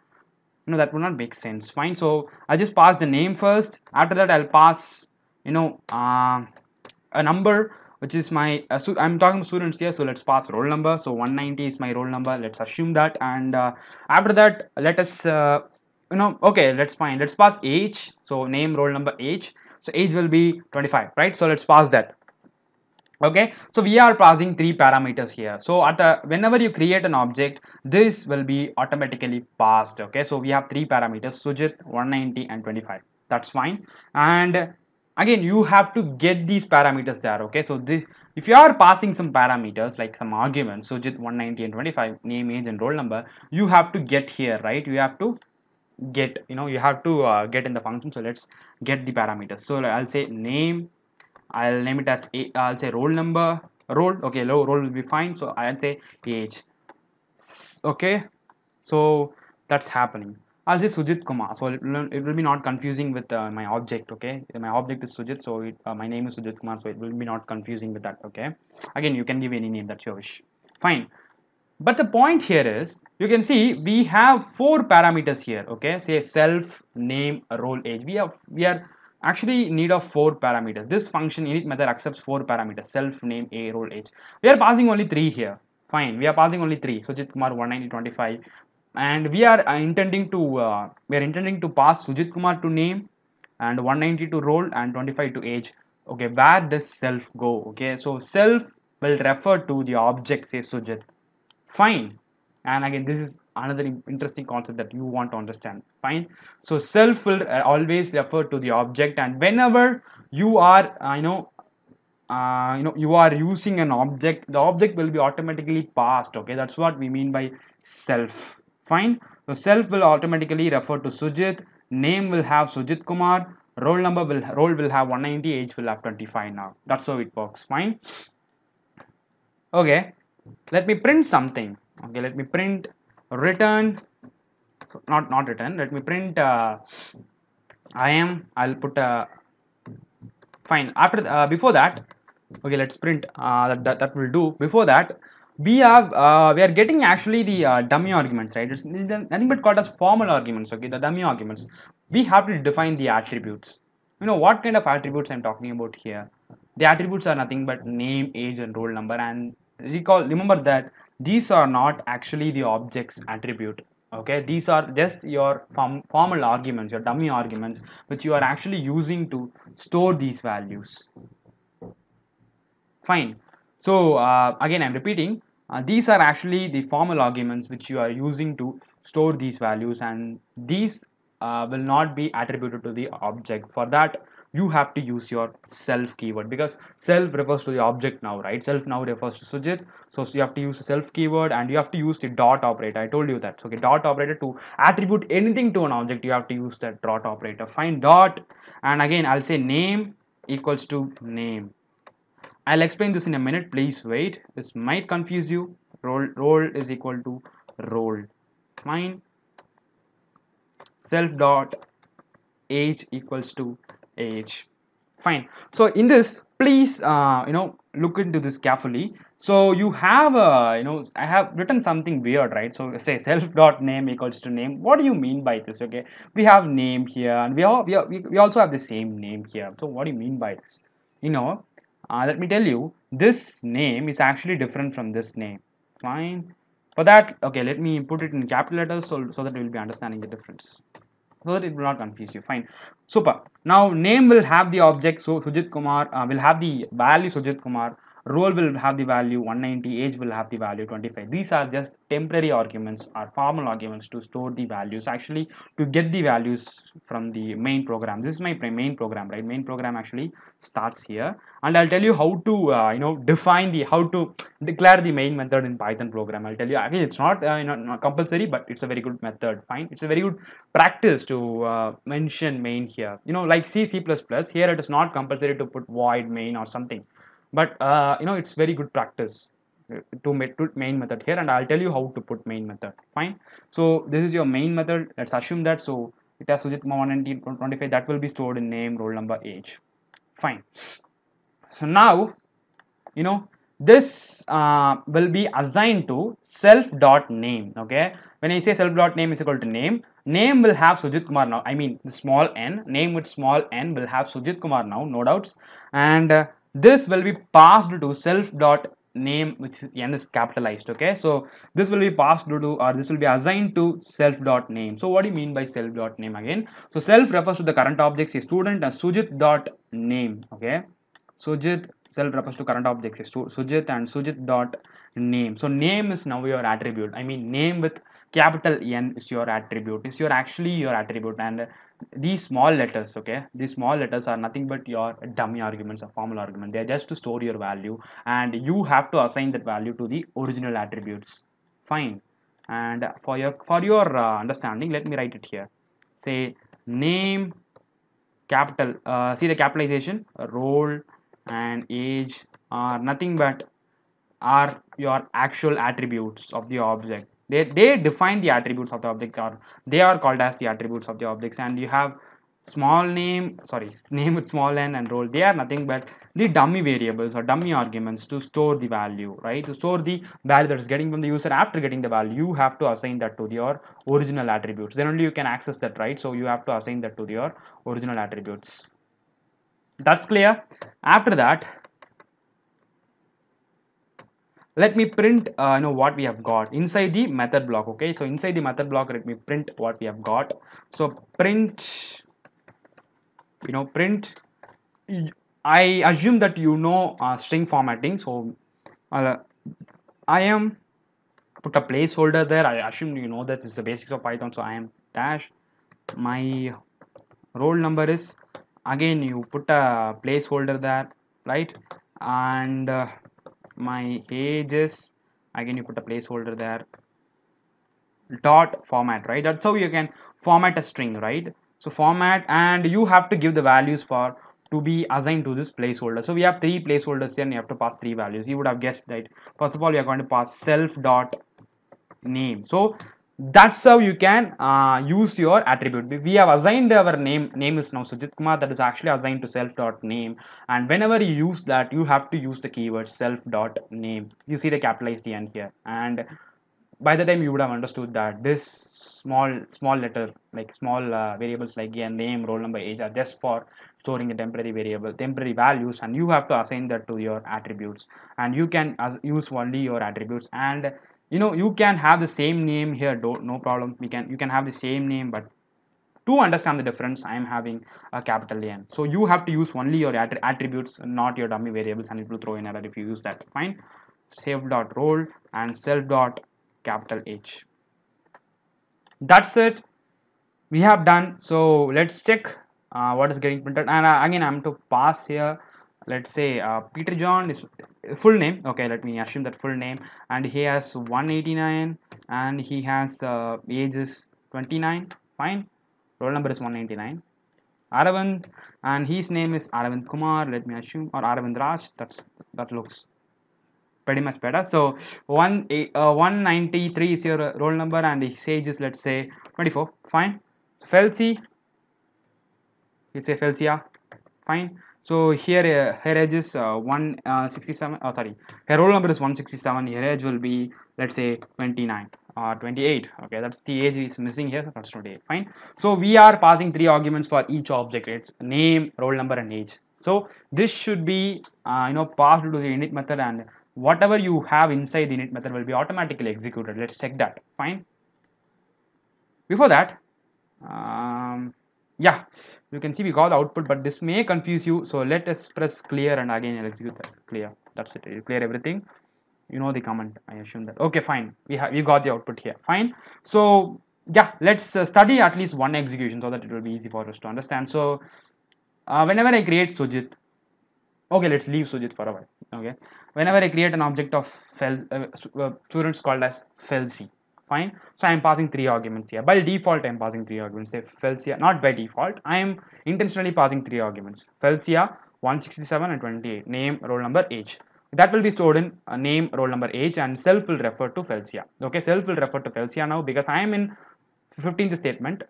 That would not make sense. Fine. So I'll just pass the name first. After that, I'll pass a number, which is my, so I'm talking students here, so let's pass roll number. So 190 is my roll number, let's assume that. And after that, let us, okay, that's fine. Let's pass age, so name, roll number, age. So age will be 25, right? So let's pass that. Okay, so we are passing 3 parameters here. So at the, whenever you create an object, this will be automatically passed. Okay, so we have 3 parameters, Sujit, 190 and 25. That's fine. And again, you have to get these parameters there. Okay, so this, if you are passing some parameters like some arguments, Sujit, 190 and 25, name, age and roll number, you have to get here, right? You have to get, you have to get in the function. So let's get the parameters. So I'll say name, I'll name it as a, I'll say roll number, roll, okay, low roll will be fine. So I'll say age, okay. So that's happening. I'll say Sujit Kumar, so it will be not confusing with my object, okay. My object is Sujit, so my name is Sujit Kumar, so it will be not confusing with that, okay. Again, you can give any name that you wish, fine. But the point here is, you can see we have 4 parameters here, okay. Say self, name, role, age. We are actually in need of 4 parameters. This function init method accepts 4 parameters: self, name, a, role, age. We are passing only 3 here. Fine, we are passing only 3. Sujit Kumar 1925, and we are intending to pass Sujit Kumar to name, and 190 to role, and 25 to age. Okay, where does self go? Okay, so self will refer to the object, say Sujit. Fine, and again this is another interesting concept that you want to understand. Fine, so self will always refer to the object, and whenever you are you are using an object, the object will be automatically passed, okay. That's what we mean by self. Fine, so self will automatically refer to Sujit, name will have Sujit Kumar, roll number will have 190, age will have 25 now. That's how it works. Fine, okay. Let me print something, okay. Let me print return, not return, let me print I am, I'll put a fine after before that, okay. Let's print that will do. Before that, we have we are getting actually the dummy arguments, right? It's nothing but called as formal arguments, okay. The dummy arguments, we have to define the attributes. What kind of attributes I'm talking about here? The attributes are nothing but name, age, and roll number, and remember that these are not actually the object's attribute, okay. These are just your formal arguments, your dummy arguments, which you are actually using to store these values. Fine, so again I'm repeating, these are actually the formal arguments which you are using to store these values, and these will not be attributed to the object. For that, you have to use your self keyword, because self refers to the object now, right? Self now refers to Sujit, so you have to use the self keyword, and you have to use the dot operator. I told you that, okay. Dot operator, to attribute anything to an object, you have to use that dot operator. Fine, dot, and again I'll say name equals to name. I'll explain this in a minute, please wait, this might confuse you. Role is equal to role. Fine, self dot age equals to age. Fine, so in this, please look into this carefully. So you have I have written something weird, right? So say self dot name equals to name. What do you mean by this? Okay, we have name here, and we also have the same name here. So what do you mean by this? Let me tell you, this name is actually different from this name. Fine, for that, okay, let me put it in capital letters so that you will be understanding the difference, so that it will not confuse you. Fine, super. Now name will have the object, so Sujit Kumar will have the value Sujit Kumar, role will have the value 190, age will have the value 25. These are just temporary arguments or formal arguments to store the values, actually to get the values from the main program. This is my main program, right? Main program actually starts here, and I'll tell you how to how to declare the main method in Python program. I'll tell you, again, it's not not compulsory, but it's a very good method. Fine, it's a very good practice to mention main here, like C, C++. Here it is not compulsory to put void main or something, but it's very good practice to put main method here, and I'll tell you how to put main method. Fine, so this is your main method. Let's assume that, so it has Sujit Kumar 190 25, that will be stored in name, roll number, age. Fine, so now this will be assigned to self dot name, okay. When I say self dot name is equal to name, name will have Sujit Kumar now. I mean the small n, name with small n will have Sujit Kumar now, no doubts, and this will be passed to self dot name, which is n is capitalized, okay. So this will be passed to, or this will be assigned to self dot name. So what do you mean by self dot name again? So self refers to the current object, say student, and Sujit dot name, okay. Sujit, self refers to current object, say Sujit, and Sujit dot name. So name is now your attribute. I mean name with capital N is your attribute, is your actually your attribute, and these small letters, okay, these small letters are nothing but your dummy arguments or formal argument. They are just to store your value, and you have to assign that value to the original attributes. Fine, and for your understanding, let me write it here. say name, capital, see the capitalization, role and age are nothing but are your actual attributes of the object. They define the attributes of the object, or they are called as the attributes of the objects. And you have small name, sorry, name with small n and role, they are nothing but the dummy variables or dummy arguments to store the value, right? To store the value that is getting from the user. After getting the value, you have to assign that to your original attributes, then only you can access that, right? So you have to assign that to your original attributes. That's clear. After that, let me print what we have got inside the method block. Okay, so inside the method block, let me print what we have got. So print, print, I assume that string formatting, so I am put a placeholder there. I assume that this is the basics of Python. So I am dash, my roll number is, again you put a placeholder there, right? And my age is, again you put a placeholder there, dot format, right? That's how you can format a string, right? So format, and you have to give the values for to be assigned to this placeholder. So we have three placeholders here and you have to pass three values. You would have guessed, right? First of all, you are going to pass self dot name. So that's how you can use your attribute. We have assigned our name is now Sujit Kumar, that is actually assigned to self.name, and whenever you use that, you have to use the keyword self.name. You see the capitalized N here, and by the time you would have understood that this small letter, like small variables like name, roll number, age are just for storing the temporary values, and you have to assign that to your attributes, and you can use only your attributes. And you can have the same name here, no problem. You can have the same name, but to understand the difference, I am having a capital N. So you have to use only your attributes, not your dummy variables, and it will throw an error if you use that. Fine. Self.roll and self.H. That's it. We have done. So let's check what is getting printed. And again, I'm to pass here. Let's say Peter John is full name. Okay, let me assume that full name, and he has 189, and he has age is 29. Fine. Roll number is 199. Aravind, and his name is Aravind Kumar, let me assume, or Aravind Raj. That looks pretty much better. So 193 is your roll number, and his age is, let's say, 24. Fine. Felsi, let's say Felsia. Fine. So here her age is 167, sorry, her roll number is 167, her age will be, let's say, 29 or 28. Okay, that's the age is missing here, that's 28. Fine. So we are passing three arguments for each object, it's name, roll number and age. So this should be passed to the init method, and whatever you have inside the init method will be automatically executed. Let's check that. Fine. Before that, yeah, you can see we got the output, but this may confuse you. So let us press clear, and again I'll execute that. Clear. That's it. It'll clear everything. The comment. I assume that. Okay, fine. We got the output here. Fine. So yeah, let's study at least one execution so that it will be easy for us to understand. So whenever I create Sujit, okay, let's leave Sujit for a while. Okay, whenever I create an object of students called as Felsi. Fine. So I am passing three arguments here. By default, I am passing three arguments. Say Felsia, not by default. I am intentionally passing three arguments. Felsia, 167 and 28. Name, roll number, age. That will be stored in name, roll number, age, and self will refer to Felsia. Okay, self will refer to Felsia now because I am in 15th statement.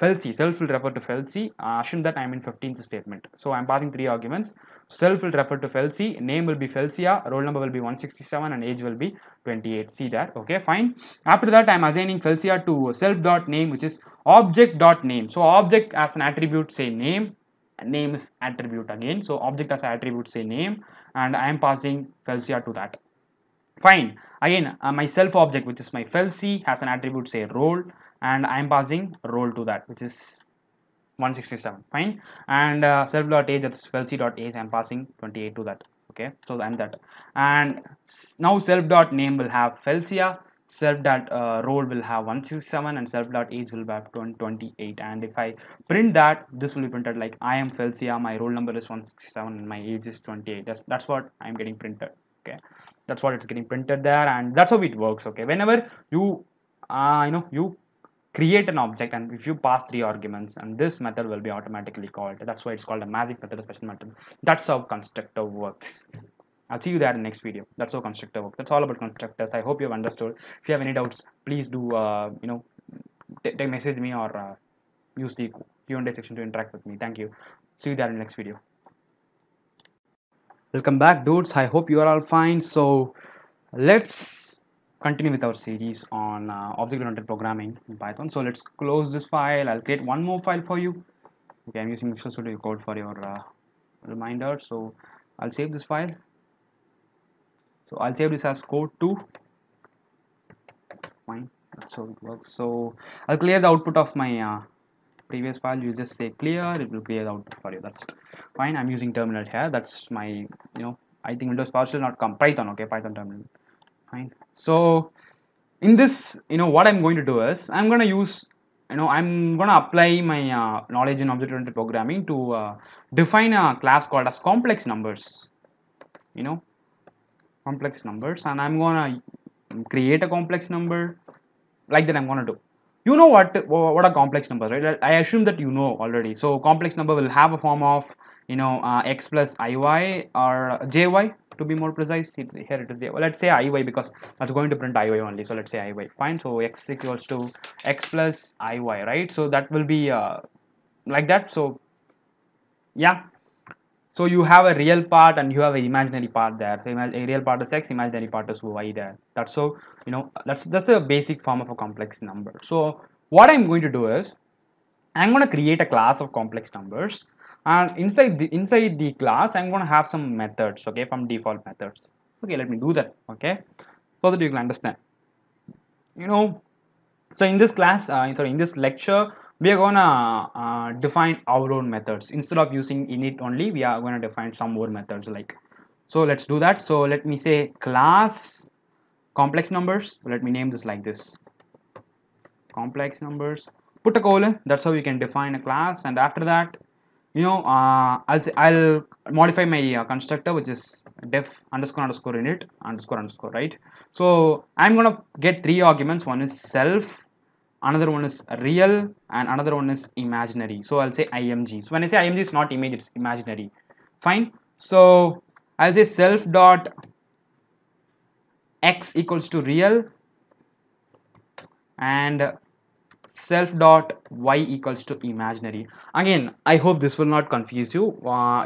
Felsi, self will refer to Felsi. Assume that I am in 15th statement. So I am passing three arguments. Self will refer to Felsi. Name will be Felsia. Roll number will be 167 and age will be 28. See that? Okay, fine. After that, I am assigning Felsia to self.name, which is object.name. So object as an attribute, say name. Name is attribute again. So object as an attribute, say name. And I am passing Felsia to that. Fine. Again, my self object, which is my Felsi, has an attribute, say role. And I am passing role to that, which is 167. Fine. And self.age, that's felsi.age, I am passing 28 to that. Okay. So I am that. And now self.name will have Felsia, self.role will have 167, and self.age will have 28. And if I print that, this will be printed like I am Felsia, my roll number is 167, and my age is 28. That's what I am getting printed. Okay. That's what it's getting printed there, and that's how it works. Okay. Whenever you create an object, and if you pass three arguments, and this method will be automatically called. That's why it's called a magic method, a special method. That's how constructor works. I'll see you there in the next video. That's how constructor works. That's all about constructors. I hope you have understood. If you have any doubts, please do message me or use the Q&A section to interact with me. Thank you. See you there in the next video. Welcome back, dudes. I hope you are all fine. So let's continue with our series on object-oriented programming in Python. So let's close this file. I'll create one more file for you. Okay, I'm using Visual Studio Code for your reminder. So I'll save this file. So I'll save this as code2. Fine, that's how it works. So I'll clear the output of my previous file. You just say clear, it will clear the output for you. That's fine. I'm using terminal here. That's my, I think Windows PowerShell, not come Python. Okay, Python terminal. Fine. So in this, what I'm going to do is I'm going to use, I'm going to apply my knowledge in object-oriented programming to define a class called as complex numbers. Complex numbers, and I'm going to create a complex number like that. I'm going to do. You know what are complex numbers, right? I assume that you know already. So complex number will have a form of x plus iy or jy, to be more precise. Here it is there. Well, let's say iy because that's going to print iy only. So let's say iy. Fine. So x equals to x plus iy, right? So that will be like that. So yeah. So you have a real part and you have an imaginary part there. So a real part is x, imaginary part is y there. That's how, that's the basic form of a complex number. So what I'm going to do is I'm going to create a class of complex numbers, and inside the class I'm going to have some methods, okay, from default methods. Okay, let me do that, okay, so that you can understand. So in this class, in this lecture, we are going to define our own methods. Instead of using init only, we are going to define some more methods like. So let's do that. So let me say class complex numbers. Let me name this like this, complex numbers. Put a colon. That's how you can define a class. And after that, I'll modify my constructor, which is def underscore underscore init underscore underscore, right? So I'm going to get three arguments. One is self, another one is real, and another one is imaginary. So I'll say img. So when I say img, it's not image, it's imaginary. Fine. So I'll say self dot x equals to real and self dot y equals to imaginary. Again, I hope this will not confuse you.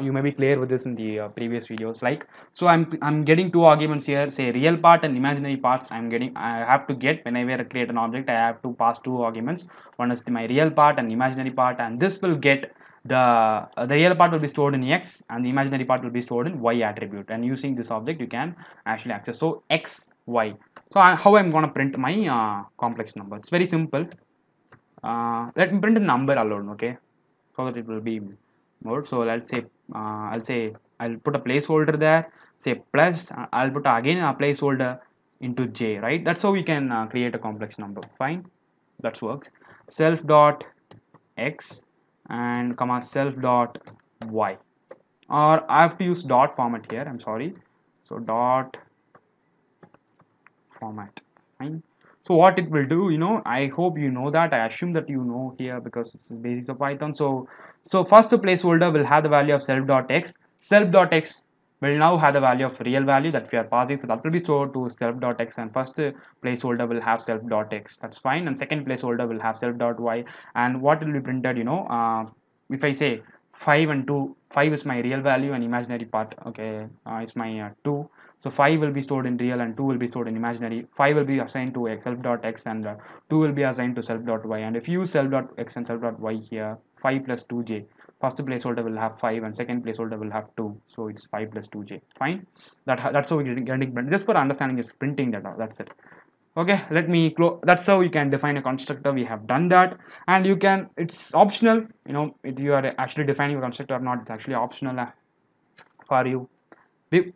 You may be clear with this in the previous videos. Like, so I'm getting two arguments here, say real part and imaginary parts. I have to get whenever I create an object, I have to pass two arguments. One is my real part and imaginary part, and this will get the real part will be stored in x and the imaginary part will be stored in y attribute, and using this object you can actually access. So x, y. So how I'm gonna print my complex number? It's very simple. Let me print a number alone, okay, so that it will be more. So let's say I'll put a placeholder there, say plus, I'll put again a placeholder into j, right? That's how we can create a complex number. Fine, that works. Self dot x and comma self dot y, or I have to use dot format here, I'm sorry. So dot format. Fine. So what it will do, I hope you know that. I assume that you know here because it's the basics of Python. So first the placeholder will have the value of self.x. Self.x will now have the value of real value that we are passing. So that will be stored to self.x, and first placeholder will have self.x. That's fine. And second placeholder will have self.y. And what will be printed, if I say 5 and 2, 5 is my real value and imaginary part, okay, is my 2. So 5 will be stored in real and 2 will be stored in imaginary. 5 will be assigned to self.x and 2 will be assigned to self.y. And if you use self.x and self.y here, 5 plus 2j. First placeholder will have 5 and second placeholder will have 2. So it's 5 plus 2j. Fine. That's how we're getting print. Just for understanding, it's printing that out. That's it. Okay, let me close. That's how you can define a constructor. We have done that, and you can, it's optional, if you are actually defining a constructor or not, it's actually optional for you.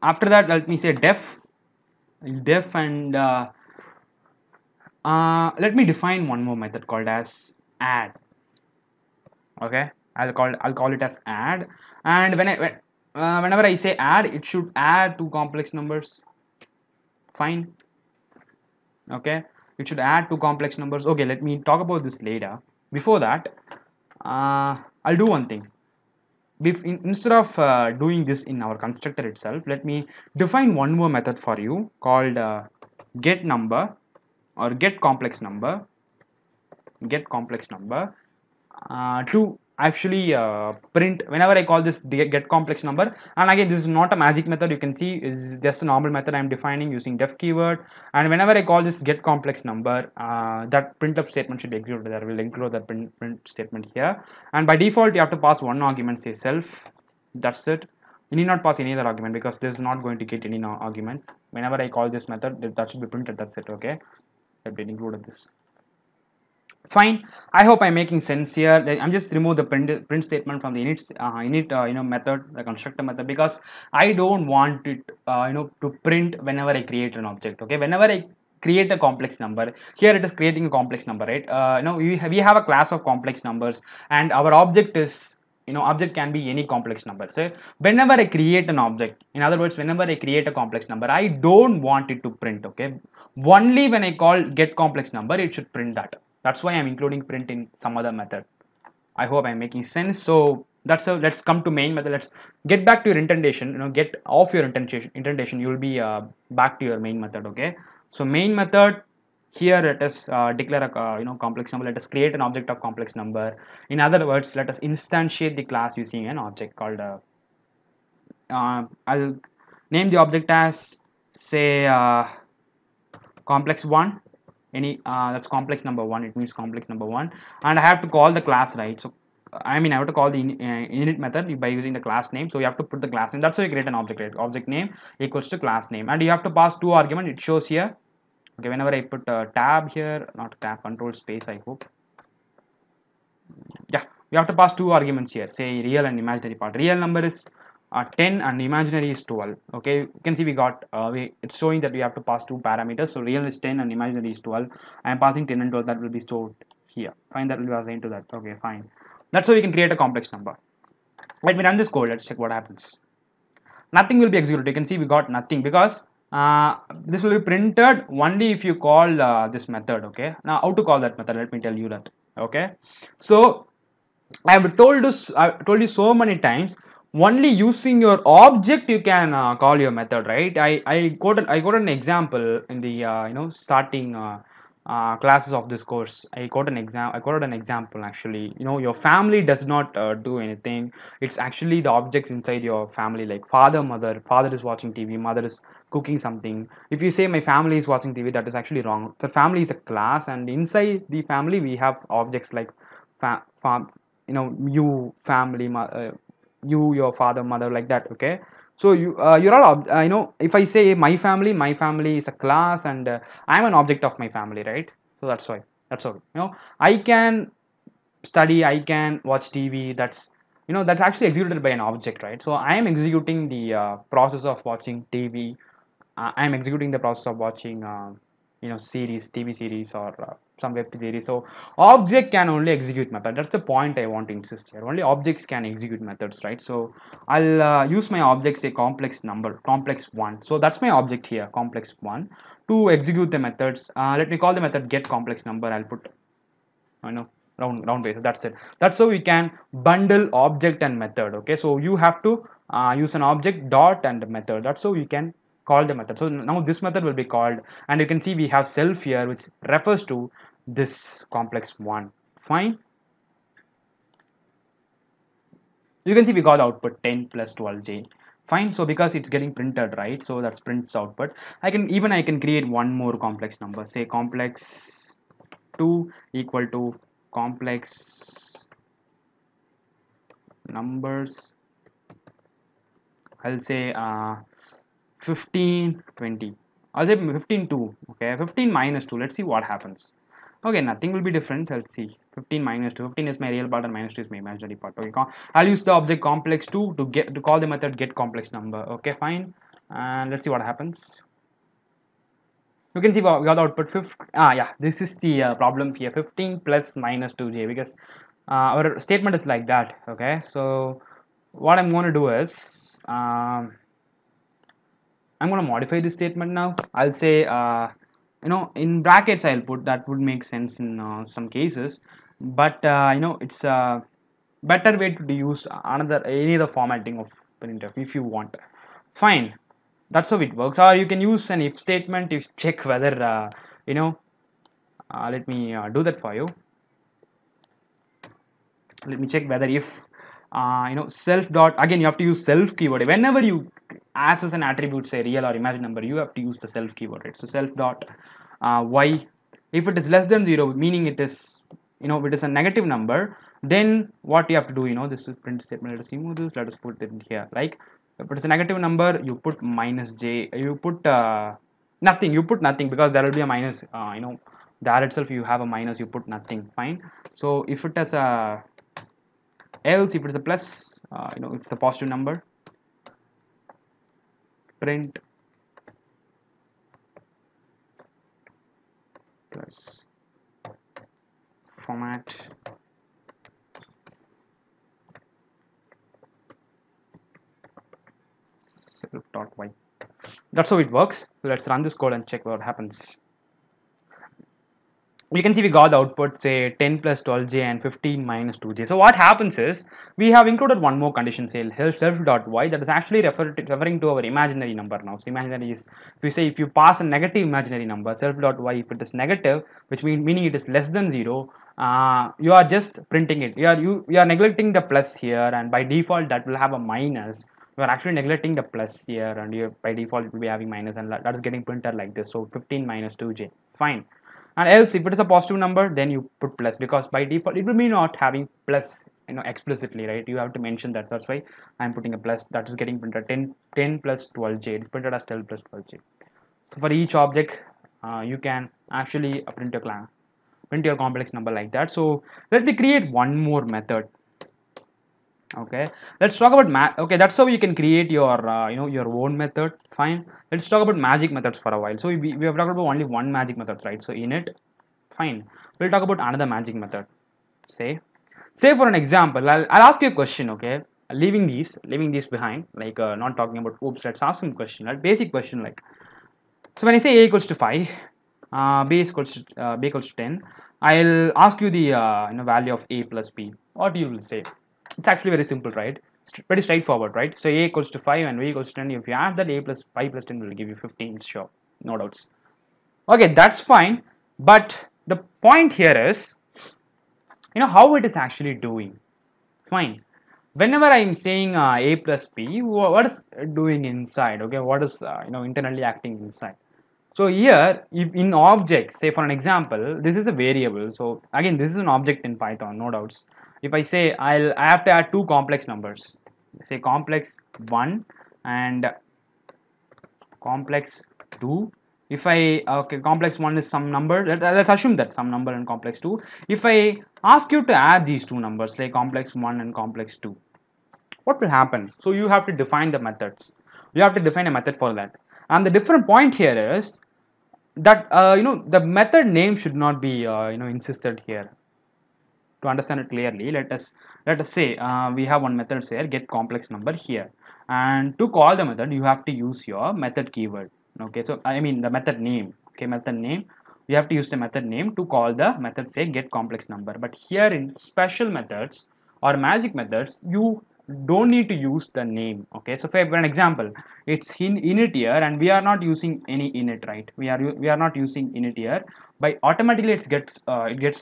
After that, let me say def and let me define one more method called as add. Okay, I'll call it as add. And whenever I say add, it should add two complex numbers. Fine. Okay, it should add two complex numbers. Okay, let me talk about this later. Before that, I'll do one thing. Instead of doing this in our constructor itself, let me define one more method for you called get number or get complex number. Get complex number to actually print whenever I call this get complex number. And again, this is not a magic method, you can see is just a normal method I'm defining using def keyword. And whenever I call this get complex number, that printf statement should be executed. I will include that print statement here. And by default, you have to pass one argument, say self. That's it. You need not pass any other argument because this is not going to get any argument. Whenever I call this method, that should be printed. That's it. Okay, I've included this. Fine, I hope I'm making sense here. I'm just remove the print statement from the init method, the constructor method, because I don't want it to print whenever I create an object. Okay, whenever I create a complex number, here it is creating a complex number, right? We have a class of complex numbers, and our object is, object can be any complex number. So whenever I create an object, in other words, whenever I create a complex number, I don't want it to print. Okay, only when I call get complex number, it should print that. That's why I'm including print in some other method. I hope I'm making sense. So that's how. Let's come to main method. Let's get back to your indentation. Get off your indentation. You will be back to your main method. Okay. So main method here. Let us declare a complex number. Let us create an object of complex number. In other words, let us instantiate the class using an object called. I'll name the object as say complex one. That's complex number one. It means complex number one, and I have to call the class, right? So I have to call the init method by using the class name. So you have to put the class name. That's how you create an object, right? Object name equals to class name, and you have to pass two arguments. It shows here. Okay, whenever I put tab here, not tab, control space, I hope. Yeah, you have to pass two arguments here. Say real and imaginary part. Real number is 10 and imaginary is 12. Okay, you can see we got it's showing that we have to pass two parameters. So real is 10 and imaginary is 12. I am passing 10 and 12. That will be stored here. Fine, that will be assigned to that. Okay, fine. That's how we can create a complex number. Let me run this code. Let's check what happens. Nothing will be executed. You can see we got nothing because this will be printed only if you call this method. Okay, now how to call that method? Let me tell you that. Okay, so I have told you so many times. Only using your object you can call your method, right? I got an example in the starting classes of this course. I got an example actually. Your family does not do anything. It's actually the objects inside your family, like father, mother. Father is watching TV, mother is cooking something. If you say my family is watching TV, that is actually wrong. The family is a class, and inside the family we have objects like family, you, your father, mother, like that. Okay, so you're all if I say my family is a class, and I'm an object of my family, right? So that's why, that's all. I can study, I can watch TV. That's that's actually executed by an object, right? So I am executing the process of watching TV. I am executing the process of watching series, TV series, or some web series. So object can only execute method. That's the point I want to insist here. Only objects can execute methods, right? So I'll use my object, say complex number, complex one. So that's my object here, complex one, to execute the methods. Let me call the method get complex number. I'll put round basis. That's it. That's how we can bundle object and method. Okay, so you have to use an object dot and method. That's how you can call the method. So now this method will be called, and you can see we have self here, which refers to this complex one. Fine, you can see we got output 10 plus 12j. Fine, so because it's getting printed, right? So that's prints output. I can create one more complex number, say complex 2 equal to complex numbers. I'll say 15 20 I'll say 15 2. Okay, 15 minus 2. Let's see what happens. Okay, nothing will be different. Let's see. 15 minus 2. 15 is my real part and minus 2 is my imaginary part. Okay, I'll use the object complex 2 to call the method get complex number. Okay, fine, and let's see what happens. You can see we got the output 15. This is the problem here, 15 plus minus 2j, because our statement is like that. Okay, so what I'm going to do is I'm going to modify this statement now. I'll say in brackets I'll put, that would make sense in some cases, but it's a better way to use any other formatting of printf if you want. Fine, that's how it works. Or you can use an if statement to check whether let me do that for you. Let me check whether if self dot, again you have to use self keyword whenever you access an attribute, say real or imagined number, you have to use the self keyword, right? So self dot y, if it is less than 0, meaning it is it is a negative number, then what you have to do, this is print statement, let us remove this, let us put it here. Like if it is a negative number, you put minus j, you put nothing, you put nothing, because there will be a minus, there itself you have a minus, you put nothing. Fine. So if it has a else, if it is a plus, if the positive number, print plus format self.y. That's how it works. So let's run this code and check what happens. You can see we got the output, say 10 plus 12j and 15 minus 2j. So what happens is we have included one more condition, say self.y, that is actually referring to our imaginary number now. So imaginary is, if you say if you pass a negative imaginary number, self.y, if it is negative, which meaning it is less than 0, you are just printing it. You are neglecting the plus here, and by default that will have a minus. You are actually neglecting the plus here, and by default it will be having minus, and that is getting printed like this. So 15 minus 2j. Fine. And else, if it is a positive number, then you put plus, because by default it will be not having plus, explicitly, right? You have to mention that. That's why I'm putting a plus. That is getting printed 10 plus 12j. It's printed as 10 plus 12j. So for each object, you can actually print your complex number like that. So let me create one more method. Okay, let's talk about math. Okay, that's how you can create your your own method. Fine, let's talk about magic methods for a while. So we have talked about only one magic method, right? So init. Fine, we'll talk about another magic method. Say for an example, I'll ask you a question. Okay, leaving these behind, like not talking about oops. Let's ask him a question, a basic question, like, so when I say a equals to 5, b equals to 10, I'll ask you the value of a plus b. What you will say? It's actually very simple, right? Pretty straightforward, right? So a equals to 5 and b equals to 10. If you add that, a plus 5 plus 10 will give you 15. Sure, no doubts. Okay, that's fine. But the point here is, how it is actually doing. Fine. Whenever I'm saying a plus b, what is doing inside? Okay, what is internally acting inside? So here, if in objects, say for an example, this is a variable. So again, this is an object in Python, no doubts. If I say I have to add two complex numbers, say complex 1 and complex 2. If I, okay, complex 1 is some number, let's assume that some number, and complex 2. If I ask you to add these two numbers, say complex 1 and complex 2, what will happen? So you have to define the methods. You have to define a method for that. And the different point here is that the method name should not be insisted here. To understand it clearly, let us say we have one method, say get complex number here, and to call the method you have to use your method keyword. Okay, so I mean the method name. Okay, method name, you have to use the method name to call the method, say get complex number. But here in special methods or magic methods, you don't need to use the name. Okay, so for an example, it's init here, and we are not using any init, right? We are not using init here. By automatically it gets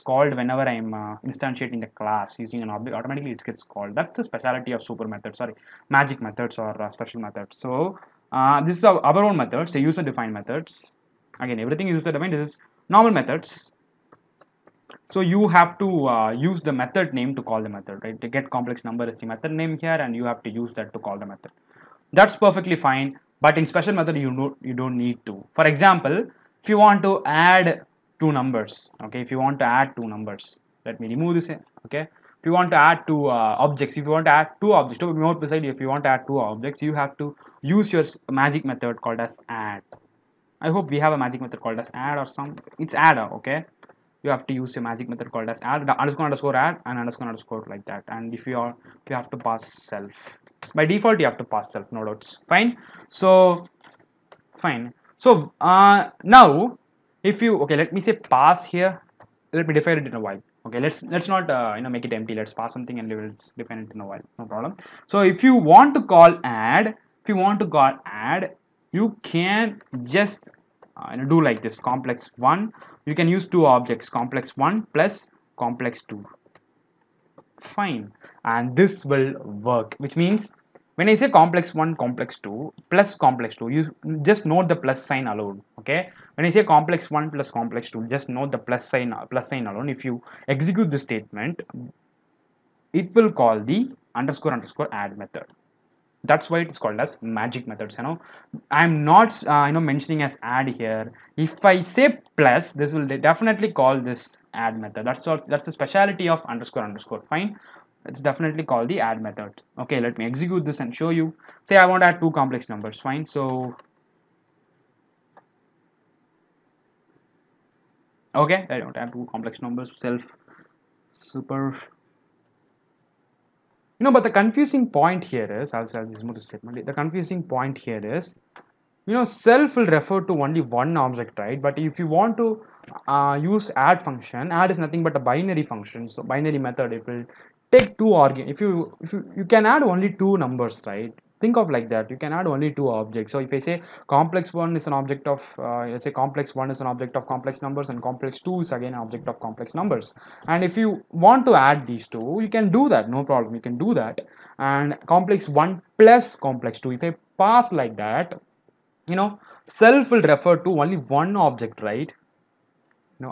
called whenever I am instantiating the class using an object. Automatically it gets called. That's the speciality of magic methods or special methods. So this is our own methods, so user defined methods. Again, everything is user defined. This is normal methods. So you have to use the method name to call the method, right? To get complex number is the method name here, and you have to use that to call the method. That's perfectly fine. But in special method, you don't need to. For example, if you want to add two numbers, okay, if you want to add two numbers, let me remove this. Okay, if you want to add two objects, if you want to add two objects, to be more precise, if you want to add two objects, you have to use your magic method called as add. I hope we have a magic method called as add or some. It's add. Okay. You have to use a magic method called as add, underscore add and underscore like that. And if you have to pass self. By default, you have to pass self, no doubts. Fine. So now if you, okay, let me say pass here, let me define it in a while. Okay, let's not make it empty, let's pass something and let's define it in a while, no problem. So if you want to call add, you can just do like this, complex one. You can use two objects, complex one plus complex two, fine, and this will work. Which means when I say complex one, complex two plus complex two, you just note the plus sign alone. Okay, when I say complex one plus complex two, just note the plus sign alone. If you execute this statement, it will call the underscore underscore add method. That's why it's called as magic methods. You know, I'm not mentioning as add here. If I say plus, this will definitely call this add method. That's all, that's the speciality of underscore underscore, fine. It's definitely called the add method. Okay, let me execute this and show you. Say I want to add two complex numbers, fine. So okay, I don't have two complex numbers, self super. But the confusing point here is, I'll just move the statement. The confusing point here is, self will refer to only one object, right? But if you want to use add function, add is nothing but a binary function. So binary method, it will take two arguments. If you can add only two numbers, right? Think of like that. You can add only two objects. So if I say complex one is an object of let's say complex one is an object of complex numbers, and complex two is again an object of complex numbers, and if you want to add these two, you can do that, no problem, you can do that. And complex one plus complex two, if I pass like that, self will refer to only one object, right?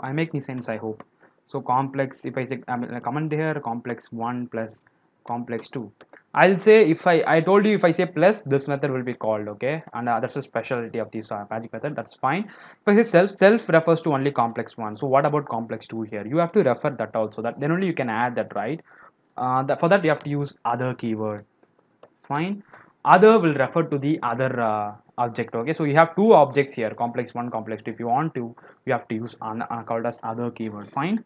I make any sense, I hope. So complex, if I say, I'm gonna comment here, complex one plus complex two, I'll say, I told you, if I say plus, this method will be called, okay? And that's the specialty of this magic method, that's fine. If I say self refers to only complex one, so what about complex two here? You have to refer that also, that then only you can add that, right? For that you have to use other keyword, fine. Other will refer to the other object, okay? So you have two objects here, complex one, complex two. If you want to, you have to use called as other keyword, fine.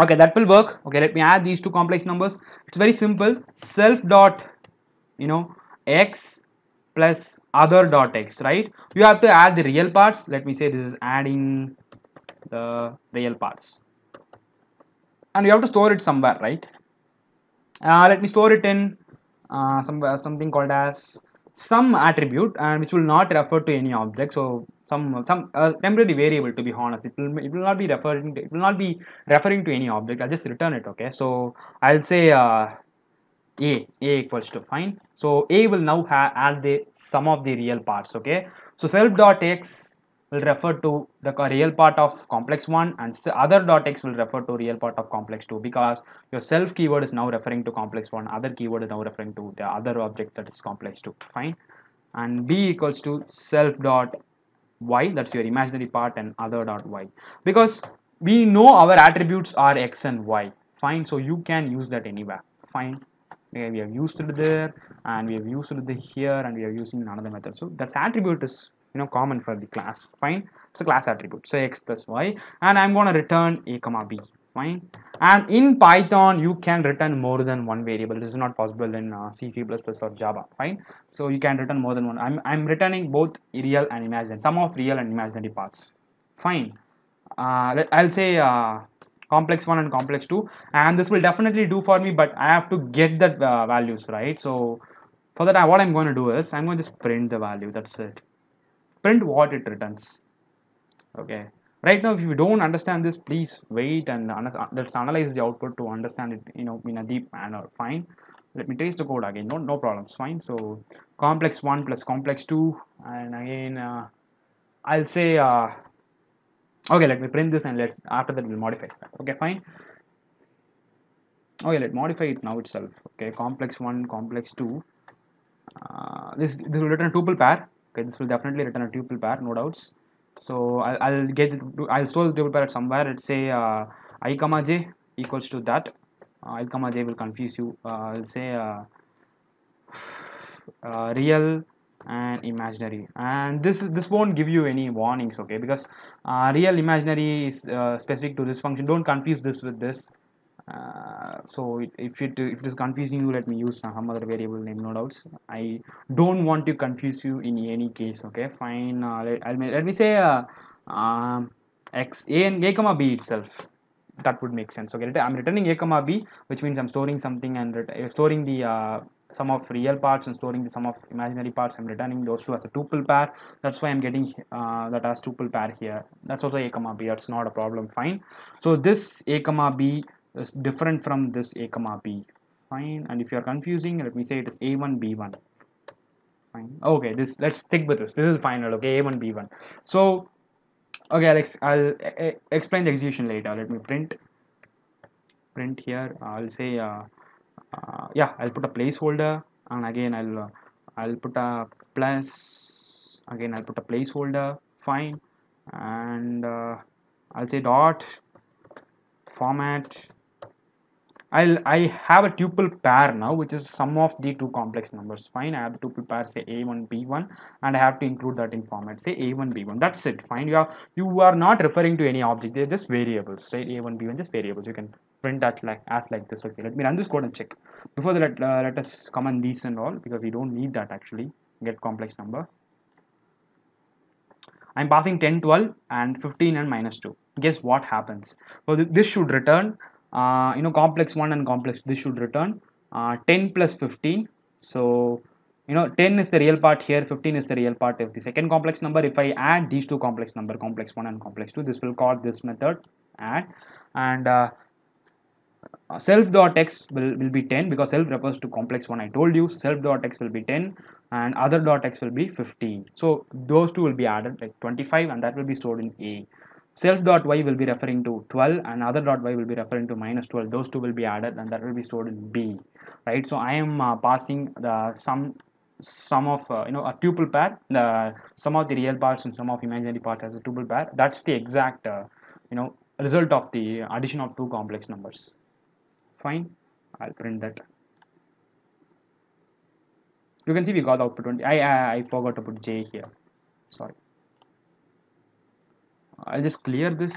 Okay, that will work. Okay, let me add these two complex numbers. It's very simple. Self dot x plus other dot x, right? You have to add the real parts. Let me say this is adding the real parts, and you have to store it somewhere, right? Let me store it in something called as some attribute, and which will not refer to any object. So some temporary variable, to be honest. It will not be referring to, any object. I'll just return it, okay? So I'll say a equals to, fine. So a will now add the sum of the real parts, okay? So self dot x will refer to the real part of complex one, and other dot x will refer to real part of complex two, because your self keyword is now referring to complex one, other keyword is now referring to the other object, that is complex two, fine. And b equals to self dot y, that's your imaginary part, and other dot y, because we know our attributes are x and y, fine. So you can use that anywhere, fine. Okay, we have used it there, and we have used it here, and we are using another method. So that's attribute is common for the class, fine. It's a class attribute. So x plus y, and I'm going to return a comma b, fine. And in Python you can return more than one variable. This is not possible in C++ or Java, fine. So you can return more than one. I'm returning both real and imaginary, sum of real and imaginary parts, fine. I'll say complex one and complex two, and this will definitely do for me, but I have to get that values, right? So for that, what I'm going to do is, I'm going to just print the value, that's it. Print what it returns, okay? Right now, if you don't understand this, please wait and let's analyze the output to understand it, in a deep manner, fine. Let me trace the code again, no problems, fine. So complex one plus complex two, and again I'll say okay, let me print this, and let's, after that we'll modify it, okay, fine. Okay, let's modify it now itself, okay? Complex one, complex two, this will return a tuple pair, okay? This will definitely return a tuple pair, no doubts. So I'll store the tuple pair somewhere. Let's say I comma j equals to that. I comma j will confuse you. I'll say real and imaginary, and this won't give you any warnings, okay? Because real imaginary is specific to this function. Don't confuse this with this. So if it is confusing you, let me use some other variable name, no doubts. I don't want to confuse you in any case, okay, fine. Let me say x, a and a comma b itself. That would make sense. Okay, I'm returning a comma b, which means I'm storing something and storing the sum of real parts and storing the sum of imaginary parts. I'm returning those two as a tuple pair. That's why I'm getting that as tuple pair here. That's also a comma b. That's not a problem. Fine. So this a comma b is different from this a comma b. Fine. And if you are confusing, let me say it is a1 b1. Fine. Okay. This, let's stick with this. This is final. Okay. a1 b1. So okay, I'll explain the execution later. Let me print here. I'll say yeah, I'll put a placeholder, and again I'll put a plus, again I'll put a placeholder. Fine. And I'll say dot format. I have a tuple pair now, which is sum of the two complex numbers. Fine. I have the tuple pair, say a1 b1, and I have to include that in format, say a1 b1. That's it. Fine. You are not referring to any object. They're just variables, right? a1 b1, just variables. You can print that like this. Okay, let me run this code and check before that. Let us comment these and all, because we don't need that actually. Get complex number. I'm passing 10, 12 and 15 and -2. Guess what happens? So this should return complex 1 and complex, this should return 10 plus 15. So 10 is the real part here, 15 is the real part of the second complex number. If I add these two complex number, complex 1 and complex 2, this will call this method add, and self.x will be 10, because self refers to complex 1, I told you. Self.x will be 10 and other.x will be 15. So those two will be added, like 25, and that will be stored in A. Self.y will be referring to 12 and other.y will be referring to -12. Those two will be added, and that will be stored in B, right? So I am passing the sum of a tuple pair, the sum of the real parts and sum of imaginary parts as a tuple pair. That's the exact result of the addition of two complex numbers. Fine. I'll print that. You can see we got output 20. I forgot to put j here. Sorry. I'll just clear this.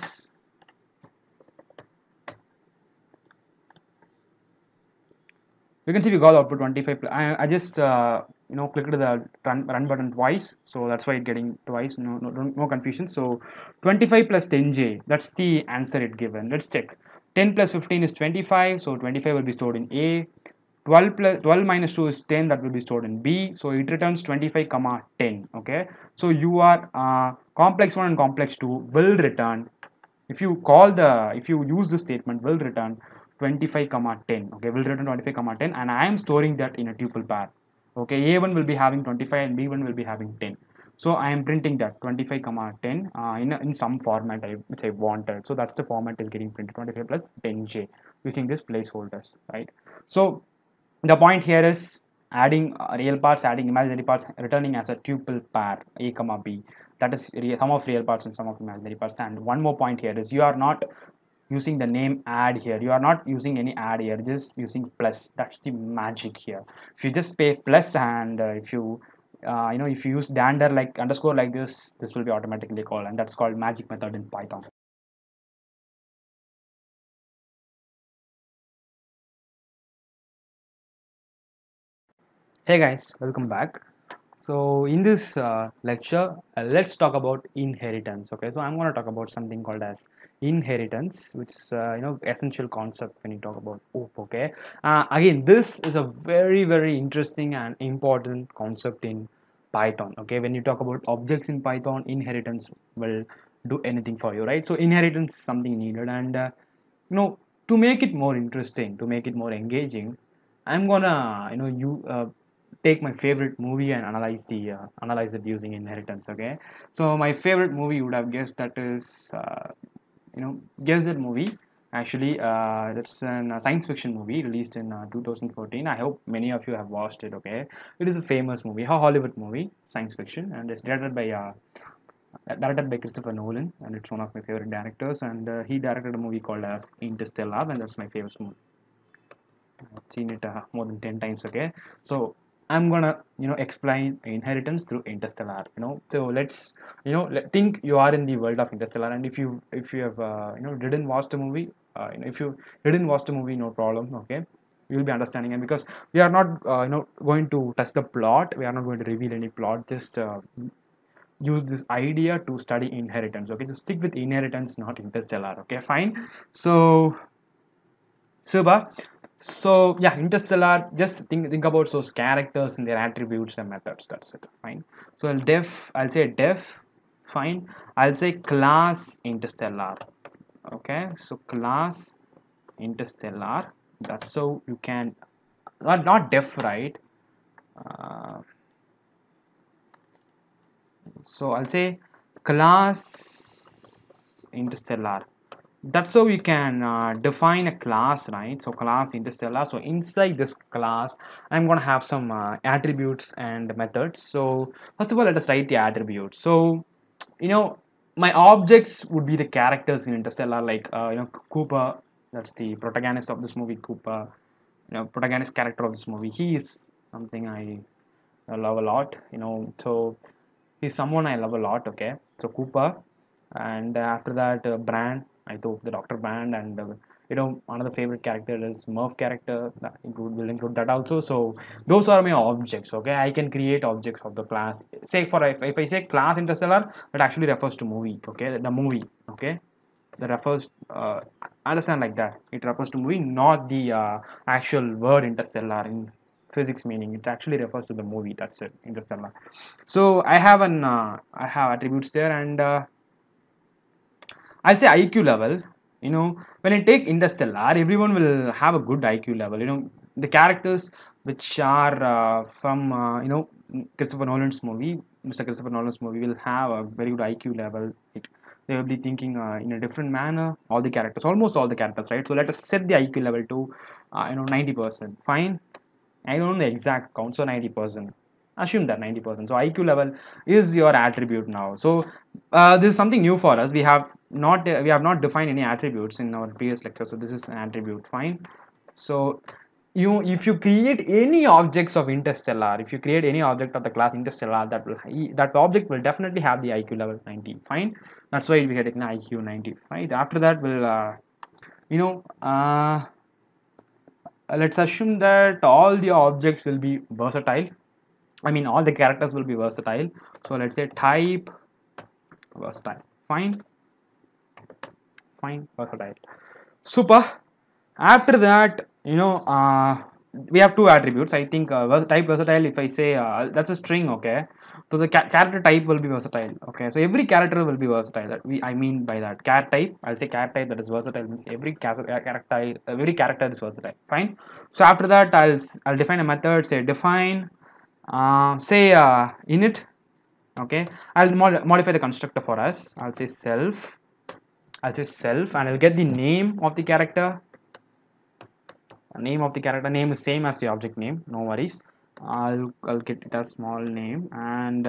You can see we got output 25. I just clicked the run button twice, so that's why it's getting twice. No confusion. So 25 plus 10j, that's the answer it given. Let's check. 10 plus 15 is 25, so 25 will be stored in A. 12 minus 2 is 10, that will be stored in B. So it returns 25, 10. Okay, so you are complex 1 and complex 2 will return, if you use this statement, will return 25, 10. Okay, will return 25, 10, and I am storing that in a tuple pair. Okay, A1 will be having 25 and B1 will be having 10. So I am printing that 25, 10 in some format which I wanted. So that's the format is getting printed, 25 plus 10j, using these placeholders, right? So the point here is adding real parts, adding imaginary parts, returning as a tuple pair a comma b. That is sum of real parts and sum of imaginary parts. And one more point here is, you are not using the name add here. You are not using any add here. Just using plus. That's the magic here. If you just pay plus, and if you use dander like underscore like this, this will be automatically called, and that's called magic method in Python. Hey guys, welcome back. So in this lecture, let's talk about inheritance. Okay, so I'm going to talk about something called as inheritance, which is essential concept when you talk about OOP. Okay, again, this is a very, very interesting and important concept in Python. Okay, when you talk about objects in Python, inheritance will do anything for you, right? So inheritance is something needed, and to make it more interesting, to make it more engaging, I'm gonna take my favorite movie and analyze it using inheritance. Okay, so my favorite movie, you would have guessed, that is guess that movie. Actually, that's a science fiction movie released in 2014. I hope many of you have watched it. Okay, it is a famous movie, a Hollywood movie, science fiction, and it's directed by Christopher Nolan, and it's one of my favorite directors. And he directed a movie called as Interstellar, and that's my favorite movie. I've seen it more than 10 times. Okay, so I'm gonna explain inheritance through Interstellar. So let's think you are in the world of Interstellar, and if you have didn't watch the movie, if you didn't watch the movie, no problem. Okay, you'll be understanding. And because we are not going to touch the plot, we are not going to reveal any plot, just use this idea to study inheritance. Okay, so stick with inheritance, not Interstellar. Okay, fine. So super. So yeah, Interstellar, just think about those characters and their attributes and methods. That's it. Fine. So I'll say def. Fine. I'll say class Interstellar. Okay, so class Interstellar. That's so you can not def, right? So I'll say class Interstellar. That's how we can define a class, right? So class Interstellar. So inside this class, I'm going to have some attributes and methods. So first of all, let us write the attributes. So, you know, my objects would be the characters in Interstellar, like, you know, Cooper. That's the protagonist of this movie, Cooper. You know, protagonist character of this movie. He is something I love a lot, you know. So he's someone I love a lot, okay. So Cooper, and after that Brand, I took the Dr. Brand, and you know, another favorite character is Murph character, that will include that also. So those are my objects, okay. I can create objects of the class. Say for if I say class Interstellar, that actually refers to movie, okay, the movie, okay, that refers, understand like that, it refers to movie, not the actual word Interstellar in physics meaning. It actually refers to the movie. That's it, Interstellar. So I have attributes there, and I'll say IQ level. You know, when I take Interstellar, everyone will have a good IQ level. You know, the characters which are from you know, Christopher Nolan's movie, Mr. Christopher Nolan's movie, will have a very good IQ level. They will be thinking in a different manner. All the characters, almost all the characters, right? So let us set the IQ level to you know, 90%. Fine. I don't know the exact count, so 90%. Assume that 90%. So IQ level is your attribute now. So this is something new for us. We have not defined any attributes in our previous lecture. So this is an attribute. Fine. So if you create any objects of Interstellar, if you create any object of the class Interstellar, that object will definitely have the IQ level 90. Fine. That's why we are taking IQ 90. Right. After that, we'll you know. Let's assume that all the objects will be versatile. I mean, all the characters will be versatile. So let's say type versatile. Fine. Fine. Versatile. Super. After that, you know, we have two attributes. I think type versatile, if I say that's a string, okay. So the character type will be versatile, okay. So every character will be versatile. That I mean by that cat type. I'll say cat type that is versatile means every character is versatile. Fine. So after that, I'll define a method. Say define, init, okay. I'll modify the constructor for us. I'll say self. I'll say self, and I'll get the name of the character. Name of the character name is same as the object name. No worries. I'll get it a small name, and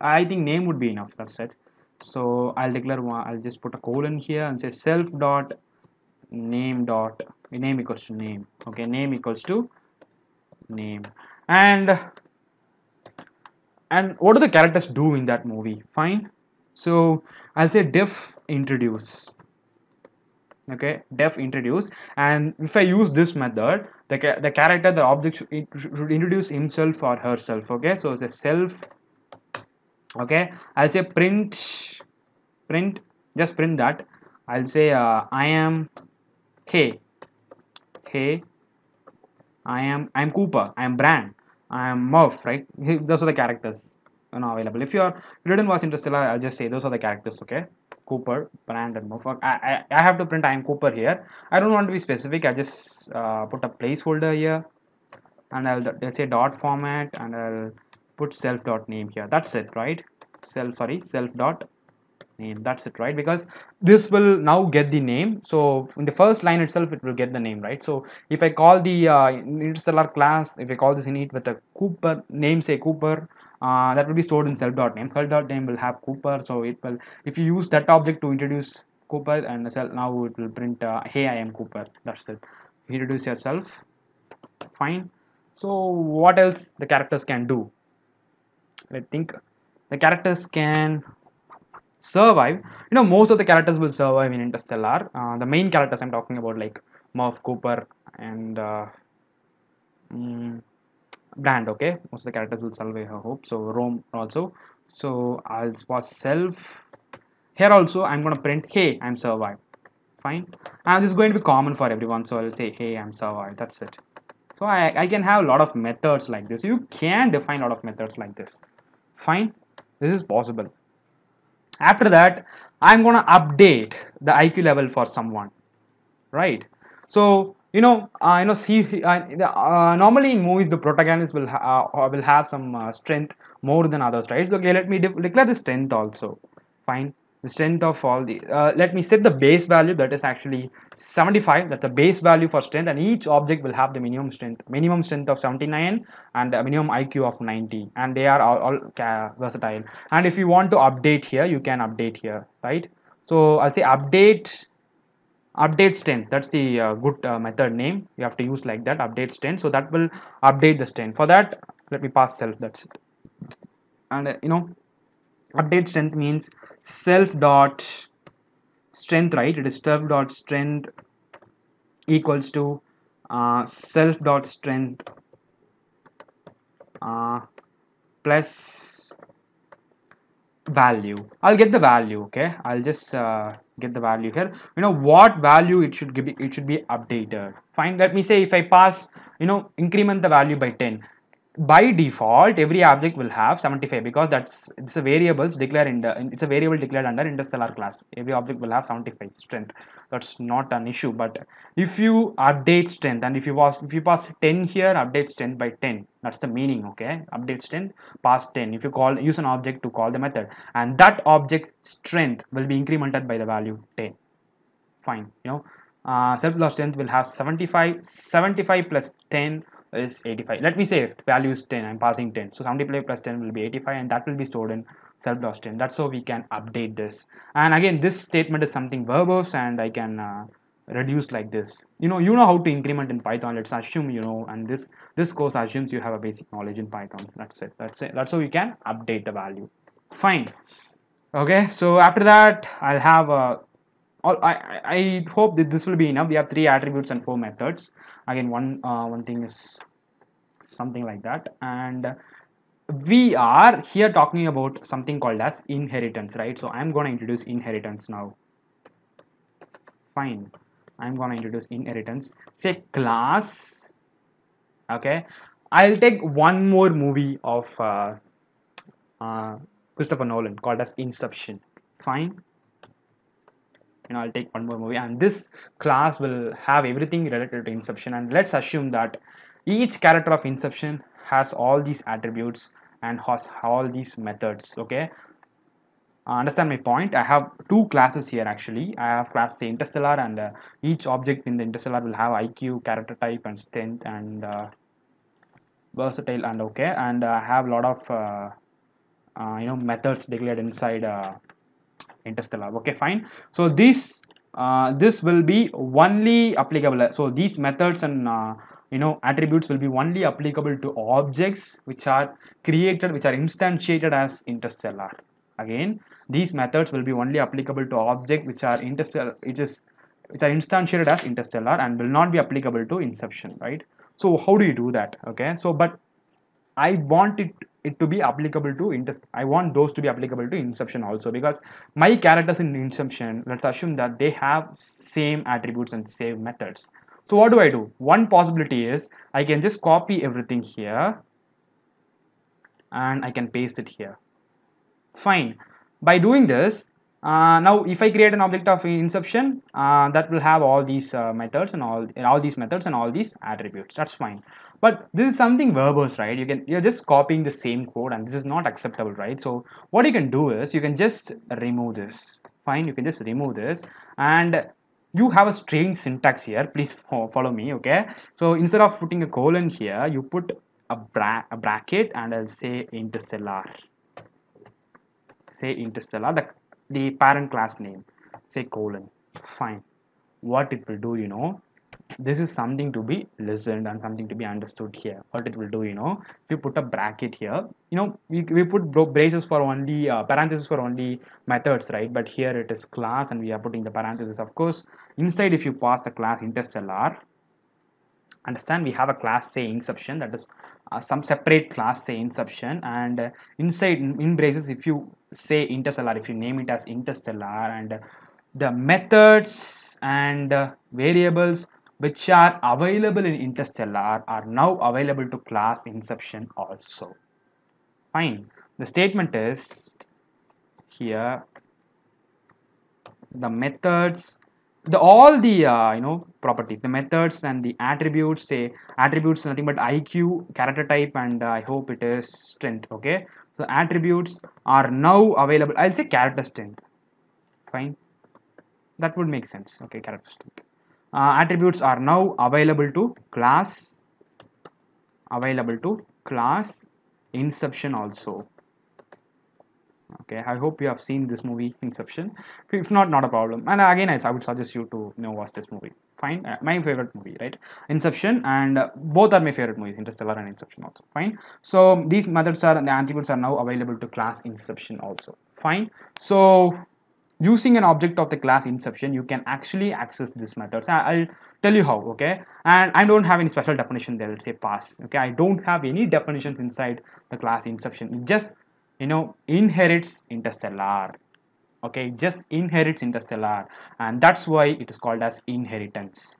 I think name would be enough. That's it. So I'll declare one. I'll just put a colon here and say self dot name dot name equals to name. Okay, name equals to name, and what do the characters do in that movie? Fine. So I'll say def introduce. Okay, def introduce, and if I use this method, the object should introduce himself or herself. Okay, so it's a self. Okay, I'll say print, just print that. I'll say I am hey, I am Cooper, I am Brand, I am Murph, right? Those are the characters now available. If you didn't watch Interstellar, I'll just say those are the characters. Okay, Cooper, Brand, and Murph. I have to print I am Cooper here. I don't want to be specific. I just put a placeholder here, and I'll say dot format, and I'll put self dot name here. That's it, right? Self dot name. That's it, right? Because this will now get the name. So in the first line itself, it will get the name, right? So if I call the Interstellar class, if I call this init with a Cooper name, say Cooper. That will be stored in self.name. Self.name will have Cooper, so it will, if you use that object to introduce Cooper, and now it will print hey, I am Cooper. That's it. Introduce yourself. Fine. So what else the characters can do? I think the characters can survive. You know, most of the characters will survive in Interstellar. The main characters I'm talking about, like Murph, Cooper, and brand. Okay, most of the characters will solve, I hope so. Rome also. So I'll pass self here also. I'm gonna print, hey, I'm survived. Fine. And this is going to be common for everyone, so I'll say, hey, I'm survived. That's it. So I can have a lot of methods like this. You can define a lot of methods like this. Fine, this is possible. After that, I'm gonna update the IQ level for someone, right? So normally in movies the protagonist will have some strength more than others, right? So okay, let me declare the strength also. Fine, the strength of all the let me set the base value, that is actually 75. That's the base value for strength, and each object will have the minimum strength of 79 and a minimum IQ of 90, and they are all versatile. And if you want to update here, you can update here, right? So I'll say update strength. That's the good method name you have to use, like that, update strength. So that will update the strength. For that, let me pass self. That's it. And update strength means self dot strength, right? It is self dot strength equals to self dot strength plus value. I'll get the value. Okay, I'll just get the value here. What value it should give, it should be updated. Fine, let me say if I pass, increment the value by 10. By default, every object will have 75, because it's a variables declared it's a variable declared under Interstellar class. Every object will have 75 strength. That's not an issue. But if you update strength, and if you pass 10 here, update strength by 10. That's the meaning. Okay, update strength pass 10. If you use an object to call the method, and that object's strength will be incremented by the value 10. Fine. Self strength will have 75. 75 plus 10. Is 85. Let me say if value is 10, I'm passing 10, so 75 plus 10 will be 85, and that will be stored in self.10. That's how we can update this. And again, this statement is something verbose, and I can reduce like this. You know how to increment in Python. Let's assume and this course assumes you have a basic knowledge in Python. That's it. That's how you can update the value. Fine. Okay, so after that, I'll have a I hope that this will be enough. We have 3 attributes and 4 methods. Again, one thing is something like that, and we are here talking about something called as inheritance, right? So I'm going to introduce inheritance now. Fine, I'm going to introduce inheritance. Say class. Okay, I'll take one more movie of Christopher Nolan called as Inception. Fine. I'll take one more movie, and this class will have everything related to Inception. And let's assume that each character of Inception has all these attributes and has all these methods. Okay, understand my point? I have 2 classes here actually. I have class say Interstellar, and each object in the Interstellar will have IQ, character type, and strength, and versatile. And okay, and I have a lot of methods declared inside Interstellar. Okay, fine. So this will be only applicable, so these methods and attributes will be only applicable to objects which are created, which are instantiated as Interstellar. Again, these methods will be only applicable to objects which are Interstellar, which are instantiated as Interstellar, and will not be applicable to Inception, right? So how do you do that? Okay, so but I want it to be applicable to I want those to be applicable to Inception also, because my characters in Inception, let's assume that they have same attributes and same methods. So what do I do? One possibility is I can just copy everything here, and I can paste it here. Fine. By doing this, now if I create an object of Inception, that will have all these methods and all these methods and all these attributes. That's fine. But this is something verbose, right? You're just copying the same code, and this is not acceptable, right? So what you can do is you can just remove this. Fine, you can just remove this, and you have a strange syntax here. Please follow me, okay? So instead of putting a colon here, you put a bracket, and I'll say Interstellar. Say Interstellar, the parent class name. Say colon. Fine. What it will do, this is something to be listened and something to be understood here. What it will do, if you put a bracket here, we put braces for only parentheses for only methods, right? But here it is class, and we are putting the parentheses. Of course, inside, if you pass the class Interstellar, Understand, we have a class say Inception, that is some separate class say Inception, and inside in braces if you say Interstellar, if you name it as Interstellar, and the methods and variables which are available in Interstellar are now available to class Inception also. Fine. The statement is here, the methods, all the properties, the methods and the attributes, say attributes nothing but IQ, character type, and I hope it is strength. Okay, so attributes are now available. I'll say character strength. Fine, that would make sense. Okay, character strength. Attributes are now available to class Inception also. Okay, I hope you have seen this movie Inception. If not, not a problem. And again, I would suggest you to watch this movie. Fine, my favorite movie, right? Inception, and both are my favorite movies, Interstellar and Inception also. Fine. So these methods are, the attributes are now available to class Inception also. Fine. So using an object of the class Inception, you can actually access these methods. I'll tell you how. Okay, and I don't have any special definition there. Let's say pass. Okay, I don't have any definitions inside the class Inception. It just inherits Interstellar. Okay, just inherits Interstellar, and that's why it is called as inheritance.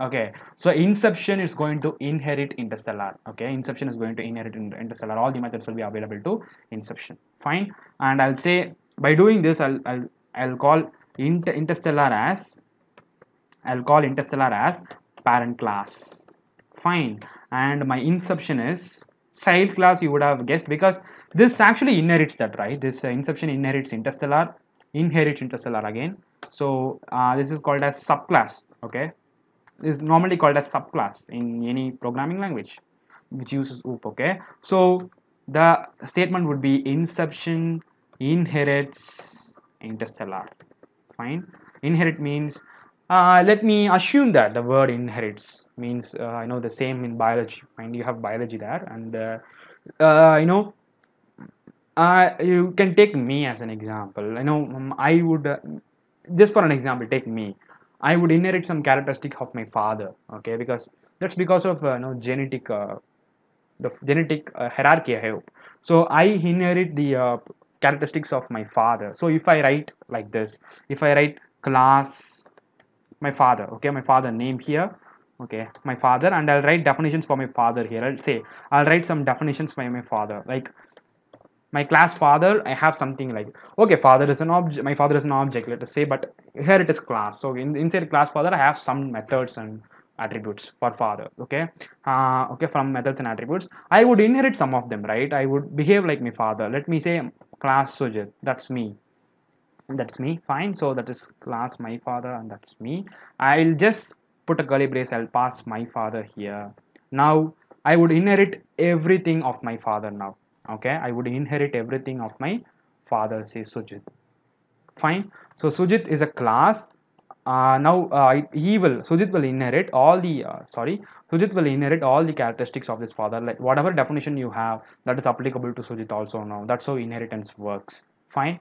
Okay, so Inception is going to inherit Interstellar. Okay, Inception is going to inherit Interstellar. All the methods will be available to Inception. Fine, and I'll say by doing this, I'll call Interstellar as parent class. Fine, and my Inception is child class, you would have guessed, because this actually inherits that, right? This Inception inherits Interstellar again. So this is called as subclass. Okay, this is normally called as subclass in any programming language which uses OOP. Okay, so the statement would be Inception inherits Interstellar. Fine, inherit means let me assume that the word inherits means the same in biology. Fine, you have biology there, and you can take me as an example. I would just for an example take me. I would inherit some characteristic of my father. Okay, because that's because of genetic hierarchy, I hope. So I inherit the characteristics of my father. So if I write like this, if I write class my father, okay, my father name here, okay, my father, and I'll write definitions for my father here. I'll write some definitions for my father, like my class father. I have something like, okay, father is an object, my father is an object, let us say, but here it is class. So inside class father, I have some methods and attributes for father. Okay, from methods and attributes, I would inherit some of them, right? I would behave like my father. Let me say class Sujit, that's me. Fine, so that is class my father, and that's me. I'll just put a curly brace, I'll pass my father here. Now I would inherit everything of my father now. Okay, I would inherit everything of my father, say Sujit. Fine, so Sujit is a class. Sujit will inherit all the characteristics of this father, like whatever definition you have, that is applicable to Sujit also now. That's how inheritance works. Fine,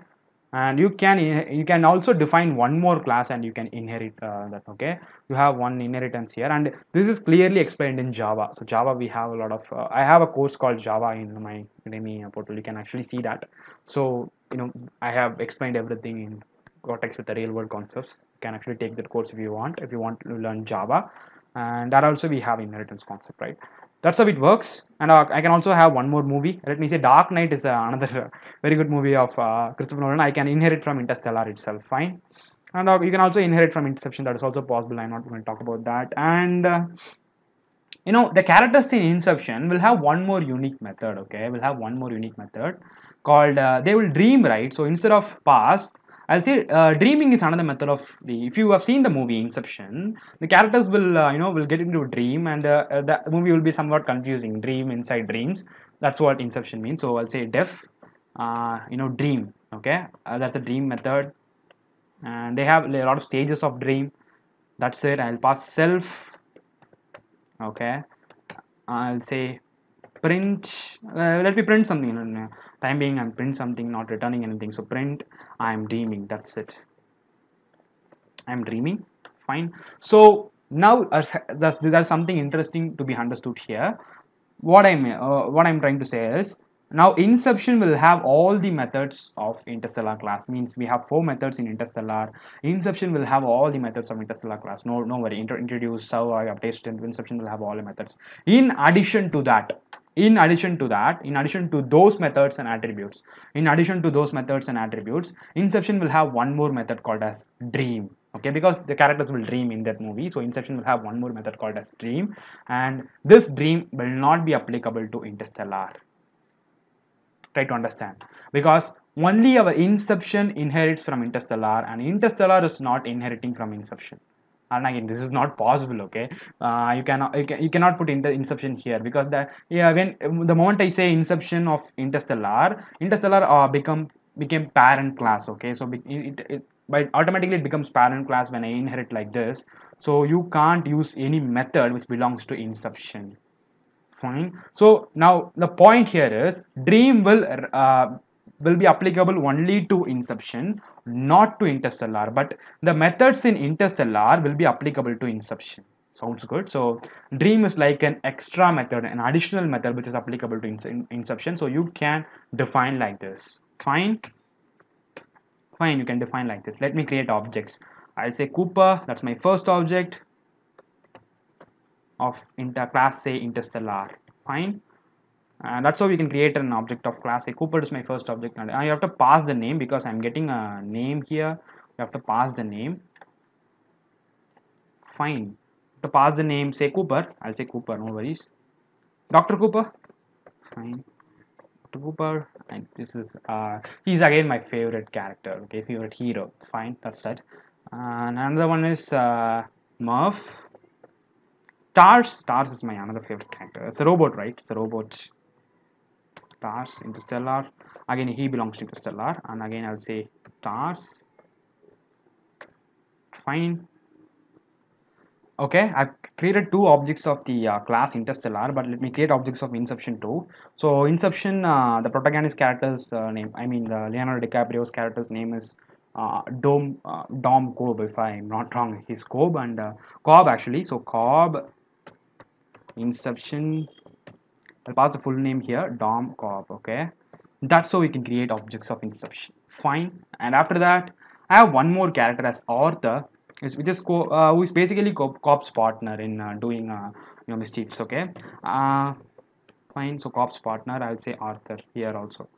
and you can also define one more class, and you can inherit that. Okay, you have one inheritance here, and this is clearly explained in Java. So Java, we have a lot of I have a course called Java in my Udemy portal. You can actually see that. So I have explained everything in context with the real world concepts. You can actually take that course if you want to learn Java, and that also we have inheritance concept, right? That's how it works. And I can also have one more movie. Let me say Dark Knight is another very good movie of Christopher Nolan. I can inherit from Interstellar itself. Fine, and you can also inherit from Inception. That is also possible. I'm not going to talk about that. And the characters in Inception will have one more unique method. Okay, will have one more unique method called they will dream, right? So instead of pass, I'll say dreaming is another method of the. If you have seen the movie Inception, the characters will get into a dream, and the movie will be somewhat confusing. Dream inside dreams. That's what Inception means. So I'll say def, dream. Okay, that's a dream method, and they have a lot of stages of dream. That's it. I'll pass self. Okay, I'll say print. Let me print something. Time being, I'm print something, not returning anything. So print, I'm dreaming. That's it. I'm dreaming. Fine. So Now there's something interesting to be understood here. What I'm trying to say is, now Inception will have all the methods of Interstellar class. Means we have 4 methods in Interstellar. Inception will have all the methods of Interstellar class. No worry. Introduce, survey, update, strength. Inception will have all the methods. In addition to those methods and attributes, Inception will have one more method called as dream. Okay, because the characters will dream in that movie, so Inception will have one more method called as dream, and this dream will not be applicable to Interstellar. Try to understand, because only our Inception inherits from Interstellar, and Interstellar is not inheriting from Inception. And again, this is not possible. Okay, you cannot put Inception here, because the moment I say Inception of Interstellar, became parent class. Okay, so but automatically it becomes parent class when I inherit like this. So you can't use any method which belongs to Inception. Fine. So now the point here is, dream will be applicable only to Inception, not to Interstellar. But the methods in Interstellar will be applicable to Inception. Sounds good. So dream is like an extra method, an additional method which is applicable to Inception. So you can define like this. Fine, you can define like this. Let me create objects. I'll say Cooper, that's my first object of class say Interstellar. Fine, and that's how we can create an object of class say Cooper is my first object. And I have to pass the name, because I'm getting a name here. You have to pass the name. Fine, to pass the name, say Cooper. I'll say Cooper, no worries. Dr. Cooper. Fine. Cooper, and this is he's again my favorite character, okay, favorite hero. Fine, that's it. And another one is Murph. Tars is my another favorite character. It's a robot, right? It's a robot. Tars, Interstellar. Again, he belongs to Interstellar, and again I'll say Tars. Fine. Okay, I've created 2 objects of the class Interstellar, but let me create objects of Inception too. So Inception, the protagonist character's name, I mean the Leonardo DiCaprio's character's name is Dom Cobb, if I'm not wrong. He's Cobb, and Cobb actually. So Cobb, Inception, I'll pass the full name here, Dom Cobb. Okay, that's how we can create objects of Inception. Fine, and after that I have one more character as Arthur, which is who is basically Cobb's partner in doing mischiefs. Okay, fine. So Cobb's partner, I'll say Arthur here also.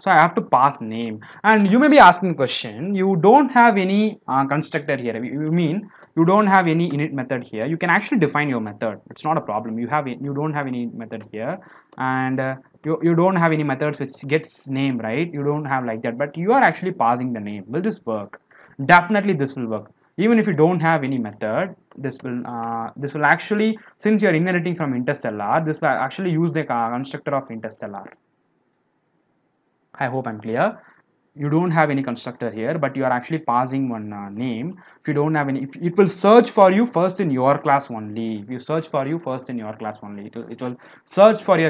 So I have to pass name. And you may be asking a question, you don't have any constructor here. You mean you don't have any init method here. You can actually define your method. It's not a problem. You don't have any method here, and you don't have any methods which gets name, right? You don't have like that, but you are actually passing the name. Will this work? Definitely this will work. Even if you don't have any method, this will actually, since you are inheriting from Interstellar, this will actually use the constructor of Interstellar. I hope I'm clear. You don't have any constructor here, but you are actually passing one name. If you don't have any, it will search for you first in your class only. It will search for your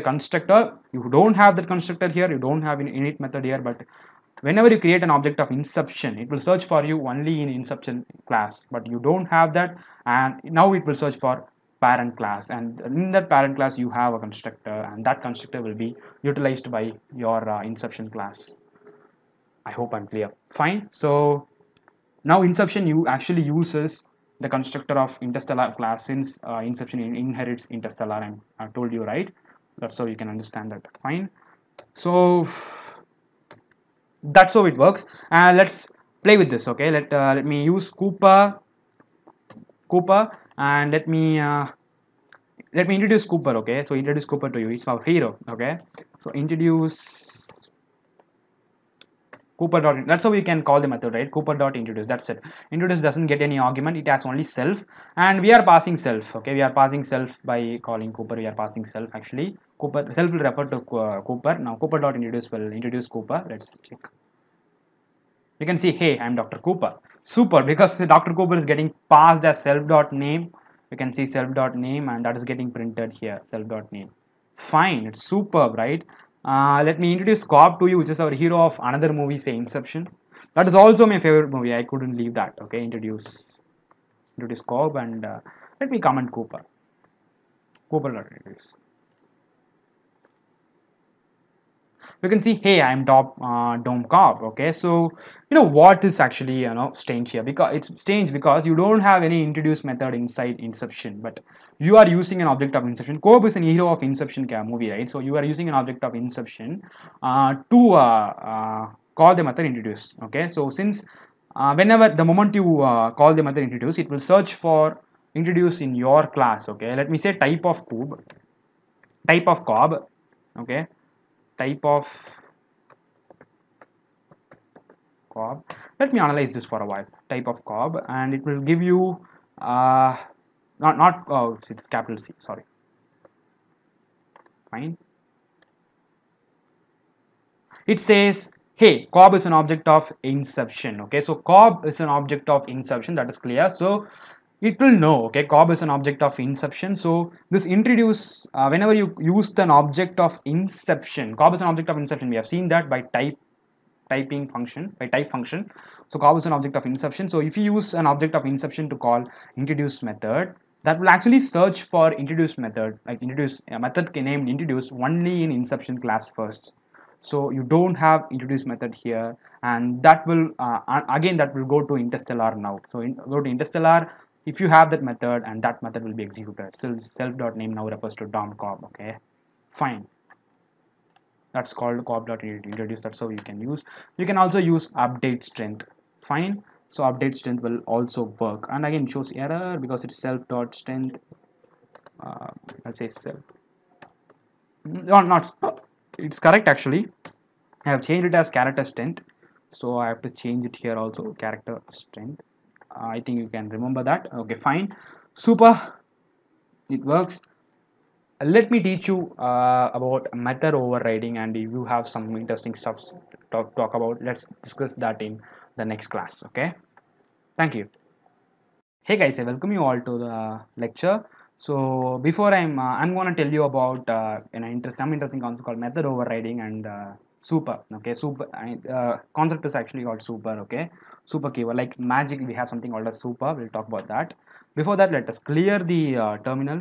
constructor. You don't have that constructor here. You don't have an init method here, but whenever you create an object of Inception, it will search for you only in Inception class, but you don't have that, and now it will search for parent class, and in that parent class you have a constructor, and that constructor will be utilized by your Inception class. I hope I'm clear. Fine. So now Inception actually uses the constructor of Interstellar class, since Inception inherits Interstellar, and I told you, right? That's how you can understand that. Fine. So that's how it works. And let's play with this. Okay, let me use Cooper, and let me introduce Cooper. Okay, so introduce Cooper to you. It's our hero. Okay, so introduce Cooper . That's how we can call the method, right? Cooper.introduce. That's it. Introduce doesn't get any argument. It has only self, and we are passing self. Okay, we are passing self by calling Cooper. We are passing self actually. Cooper self will refer to Cooper. Now Cooper.introduce will introduce Cooper. Let's check. You can see, hey, I'm Dr. Cooper. Super, because Dr. Cooper is getting passed as self.name. You can see self.name, and that is getting printed here, self.name. Fine, it's superb, right? Let me introduce Cobb to you, which is our hero of another movie, say Inception. That is also my favorite movie. I couldn't leave that. Okay, introduce Cobb, and Let me comment Cooper. Cooper.radius. We can see, hey, I'm Dom Cobb. Okay, so you know what is actually strange here, because it's strange because you don't have any introduced method inside Inception, but you are using an object of Inception. Cobb is an hero of Inception movie, right? So you are using an object of Inception to call the method introduce. Okay, so since whenever the moment you call the method introduce, it will search for introduce in your class. Okay, let me say type of Cobb. Okay. Type of Cobb. Let me analyze this for a while. Type of Cobb, and it will give you oh, it's capital C. Sorry. Fine. It says, hey, Cobb is an object of Inception. Okay, so Cobb is an object of Inception. That is clear. So it will know, okay, Cobb is an object of Inception. So this introduce, whenever you use an object of Inception, Cobb is an object of Inception. We have seen that by type function. So Cobb is an object of Inception. So if you use an object of Inception to call introduce method, that will actually search for introduce method, like introduce a method named introduce only in Inception class first. So you don't have introduce method here, and that will again that will go to Interstellar now. So go to Interstellar. If you have that method, and that method will be executed. So self.name now refers to Dom Cobb. Okay, fine. That's called cobb.introduce. That's how you can use. You can also use update strength. Fine. So update strength will also work. And again, it shows error because it's self.strength. Let's say self. No, not. It's correct actually. I have changed it as character strength. So I have to change it here also. Character strength. I think you can remember that. Okay, fine. Super. It works. Let me teach you about method overriding, and if you have some interesting stuff to talk about, let's discuss that in the next class. Okay. Thank you. Hey guys, I welcome you all to the lecture. So before I'm gonna tell you about some interesting concept called method overriding and super. Okay, super concept is actually called super. Okay, super keyword, like magic we have something called a super. We'll talk about that. Before that, let us clear the terminal.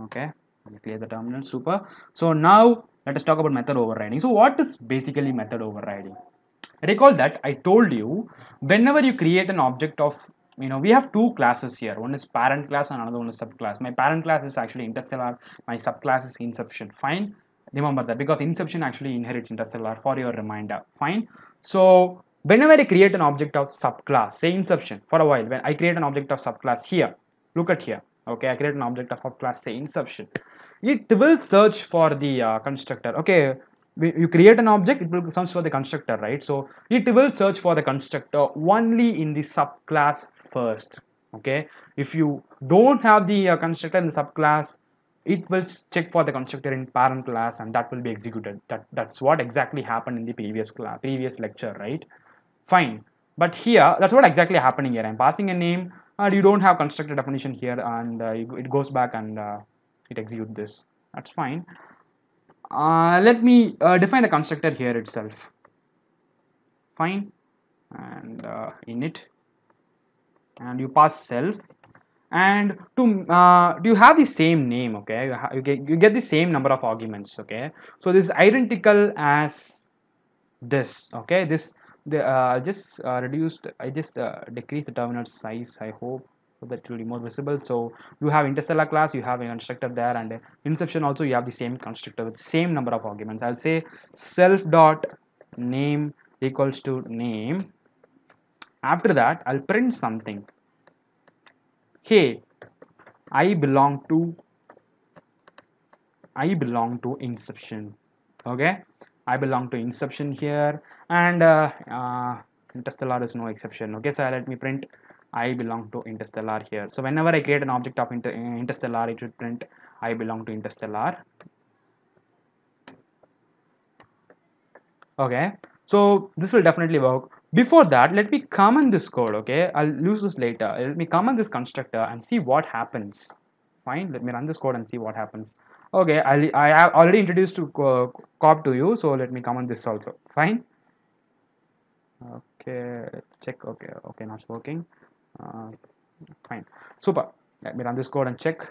Okay, we'll clear the terminal. Super. So now let us talk about method overriding. So what is basically method overriding? Recall that I told you whenever you create an object of, you know, we have two classes here. One is parent class and another one is subclass. My parent class is actually Interstellar. My subclass is Inception. Fine. Remember that, because Inception actually inherits Interstellar, for your reminder. Fine. So whenever I create an object of subclass, say Inception for a while, when I create an object of subclass here, look at here. Okay, I create an object of subclass, say Inception. It will search for the constructor. Okay, you create an object, it will search for the constructor, right? So it will search for the constructor only in the subclass first. Okay, if you don't have the constructor in the subclass, it will check for the constructor in parent class, and that will be executed. That's what exactly happened in the previous lecture, right? Fine. But here, that's what exactly happening here. I'm passing a name, and you don't have constructor definition here, and it goes back and it executes this. That's fine. Let me define the constructor here itself. Fine. And init. And you pass self. And you have the same name, okay? You get the same number of arguments, okay? So this is identical as this, okay? This I just decreased the terminal size. I hope that it will be more visible. So you have Interstellar class, you have a constructor there, and Inception also you have the same constructor with same number of arguments. I'll say self dot name equals to name. After that, I'll print something. Hey, I belong to Inception. Okay, I belong to Inception here, and Interstellar is no exception. Okay, so let me print I belong to Interstellar here. So whenever I create an object of Interstellar, it should print I belong to Interstellar. Okay, so this will definitely work. Before that, let me comment this code, okay? I'll use this later. Let me comment this constructor and see what happens. Fine, let me run this code and see what happens. Okay, I have already introduced Cobb to you, so let me comment this also. Fine. Okay, check, okay, not working. Fine, super. Let me run this code and check.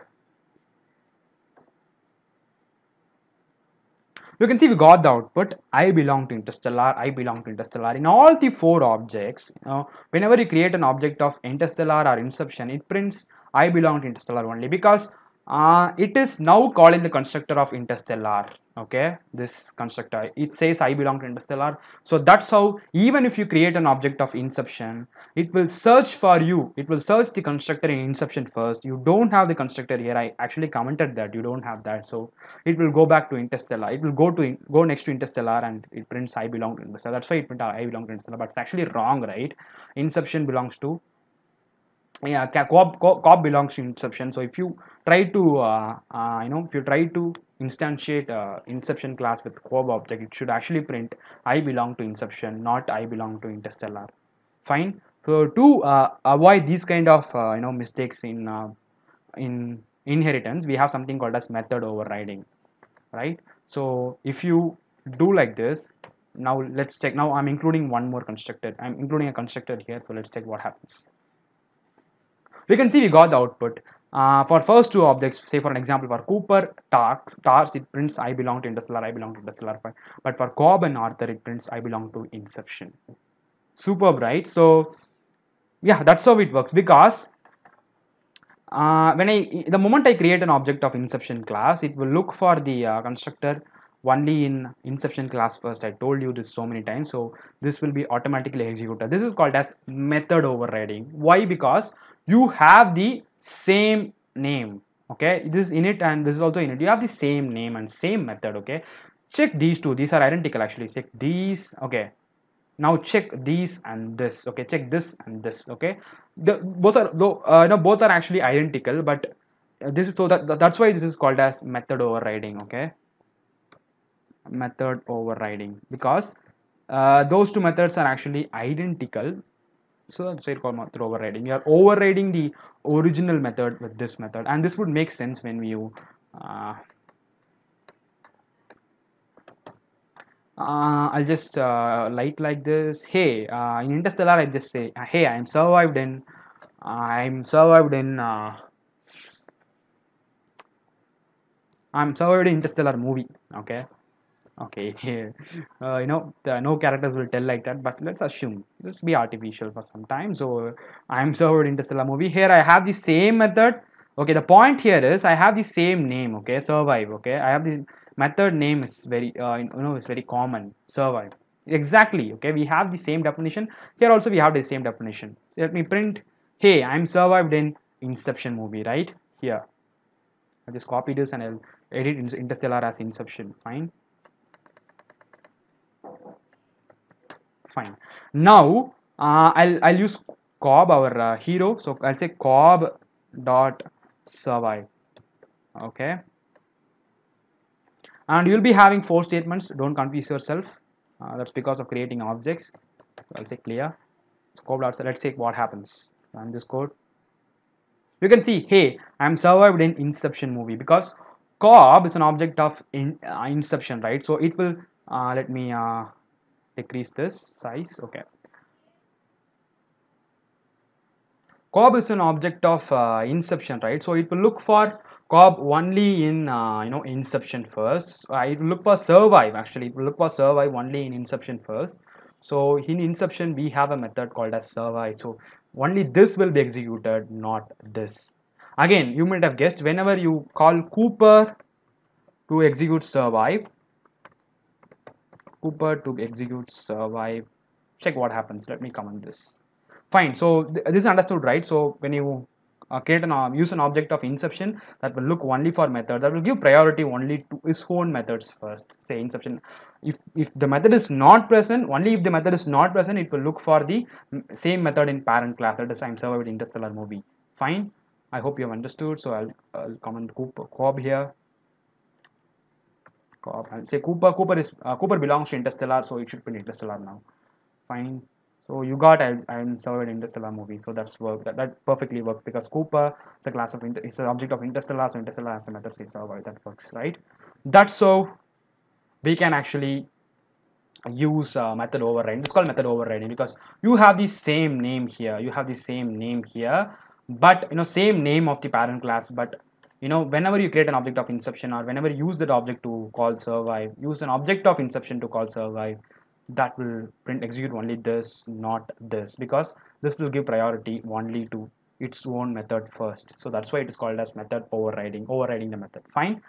You can see we got the output, I belong to Interstellar, I belong to Interstellar. In all the four objects, whenever you create an object of Interstellar or Inception, it prints I belong to Interstellar only, because it is now calling the constructor of Interstellar. Okay, this constructor, it says I belong to Interstellar. So that's how, even if you create an object of Inception, it will search for you. It will search the constructor in Inception first. You don't have the constructor here. I actually commented that you don't have that, so it will go back to Interstellar. It will go next to Interstellar and it prints I belong to Interstellar. That's why it prints I belong to Interstellar, but it's actually wrong, right? Inception belongs to, yeah, co-op belongs to Inception. So if you try to if you try to instantiate Inception class with co-op object, it should actually print I belong to Inception, not I belong to Interstellar. Fine. So to avoid these kind of mistakes in inheritance, we have something called as method overriding, right? So if you do like this, now let's check. Now I'm including one more constructor. I'm including a constructor here. So let's check what happens. We can see we got the output. For first two objects, say for an example, for Cooper Tars, it prints I belong to Interstellar, I belong to Interstellar. But for Cobb and Arthur, it prints I belong to Inception. Superb, right? So yeah, that's how it works, because the moment I create an object of Inception class, it will look for the constructor only in Inception class first. I told you this so many times. So this will be automatically executed. This is called as method overriding. Why? Because you have the same name. Okay, this is init and this is also init. You have the same name and same method. Okay, check these two. These are identical actually. Check these. Okay, now check these and this. Okay, check this and this. Okay, both are actually identical, but this is, so that's why this is called as method overriding. Okay, method overriding, because those two methods are actually identical. So that's why it's called method overriding. You are overriding the original method with this method, and this would make sense when you I'll just write like this. Hey, in Interstellar, I just say, hey, I'm survived in Interstellar movie. Okay. Okay, no characters will tell like that, but let's assume, let's be artificial for some time. So I'm served Interstellar movie. Here I have the same method. Okay, the point here is I have the same name. Okay, survive. Okay, I have the method name is very it's very common, survive. Exactly. Okay, we have the same definition. Here also we have the same definition. So let me print, hey, I'm survived in Inception movie, right? Here I just copy this and I'll edit Interstellar as Inception. Fine. Fine. Now I'll use Cobb, our hero. So I'll say Cobb dot survive. Okay. And you'll be having four statements. Don't confuse yourself. That's because of creating objects. So I'll say clear. So Cobb dot. So let's see what happens. Run this code. You can see, hey, I'm survived in Inception movie, because Cobb is an object of Inception, right? So it will let me decrease this size. Okay, Cobb is an object of Inception, right? So it will look for Cobb only in Inception first. It will look for survive. Actually, it will look for survive only in Inception first. So in Inception we have a method called as survive, so only this will be executed, not this. Again, you might have guessed, whenever you call Cooper to execute survive, check what happens. Let me comment this. Fine. So this is understood, right? So when you create an use an object of Inception, that will look only for method, that will give priority only to its own methods first. Say Inception, if the method is not present, only if the method is not present, it will look for the same method in parent class, that is I'm survived Interstellar movie. Fine. I hope you have understood. So I'll comment Cobb here. I'll say Cooper belongs to Interstellar, so it should be Interstellar now. Fine. So you got I'm survived Interstellar movie. So that's work. That perfectly works, because Cooper is a class of it's an object of Interstellar, so Interstellar has a method say survive. That works, right? That's so we can actually use method overriding. It's called method overriding because you have the same name here. but same name of the parent class, but whenever you create an object of inception, or whenever you use that object to call survive, use an object of inception to call survive, that will print execute only this, not this, because this will give priority only to its own method first. So that's why it is called as method overriding, overriding the method. Fine.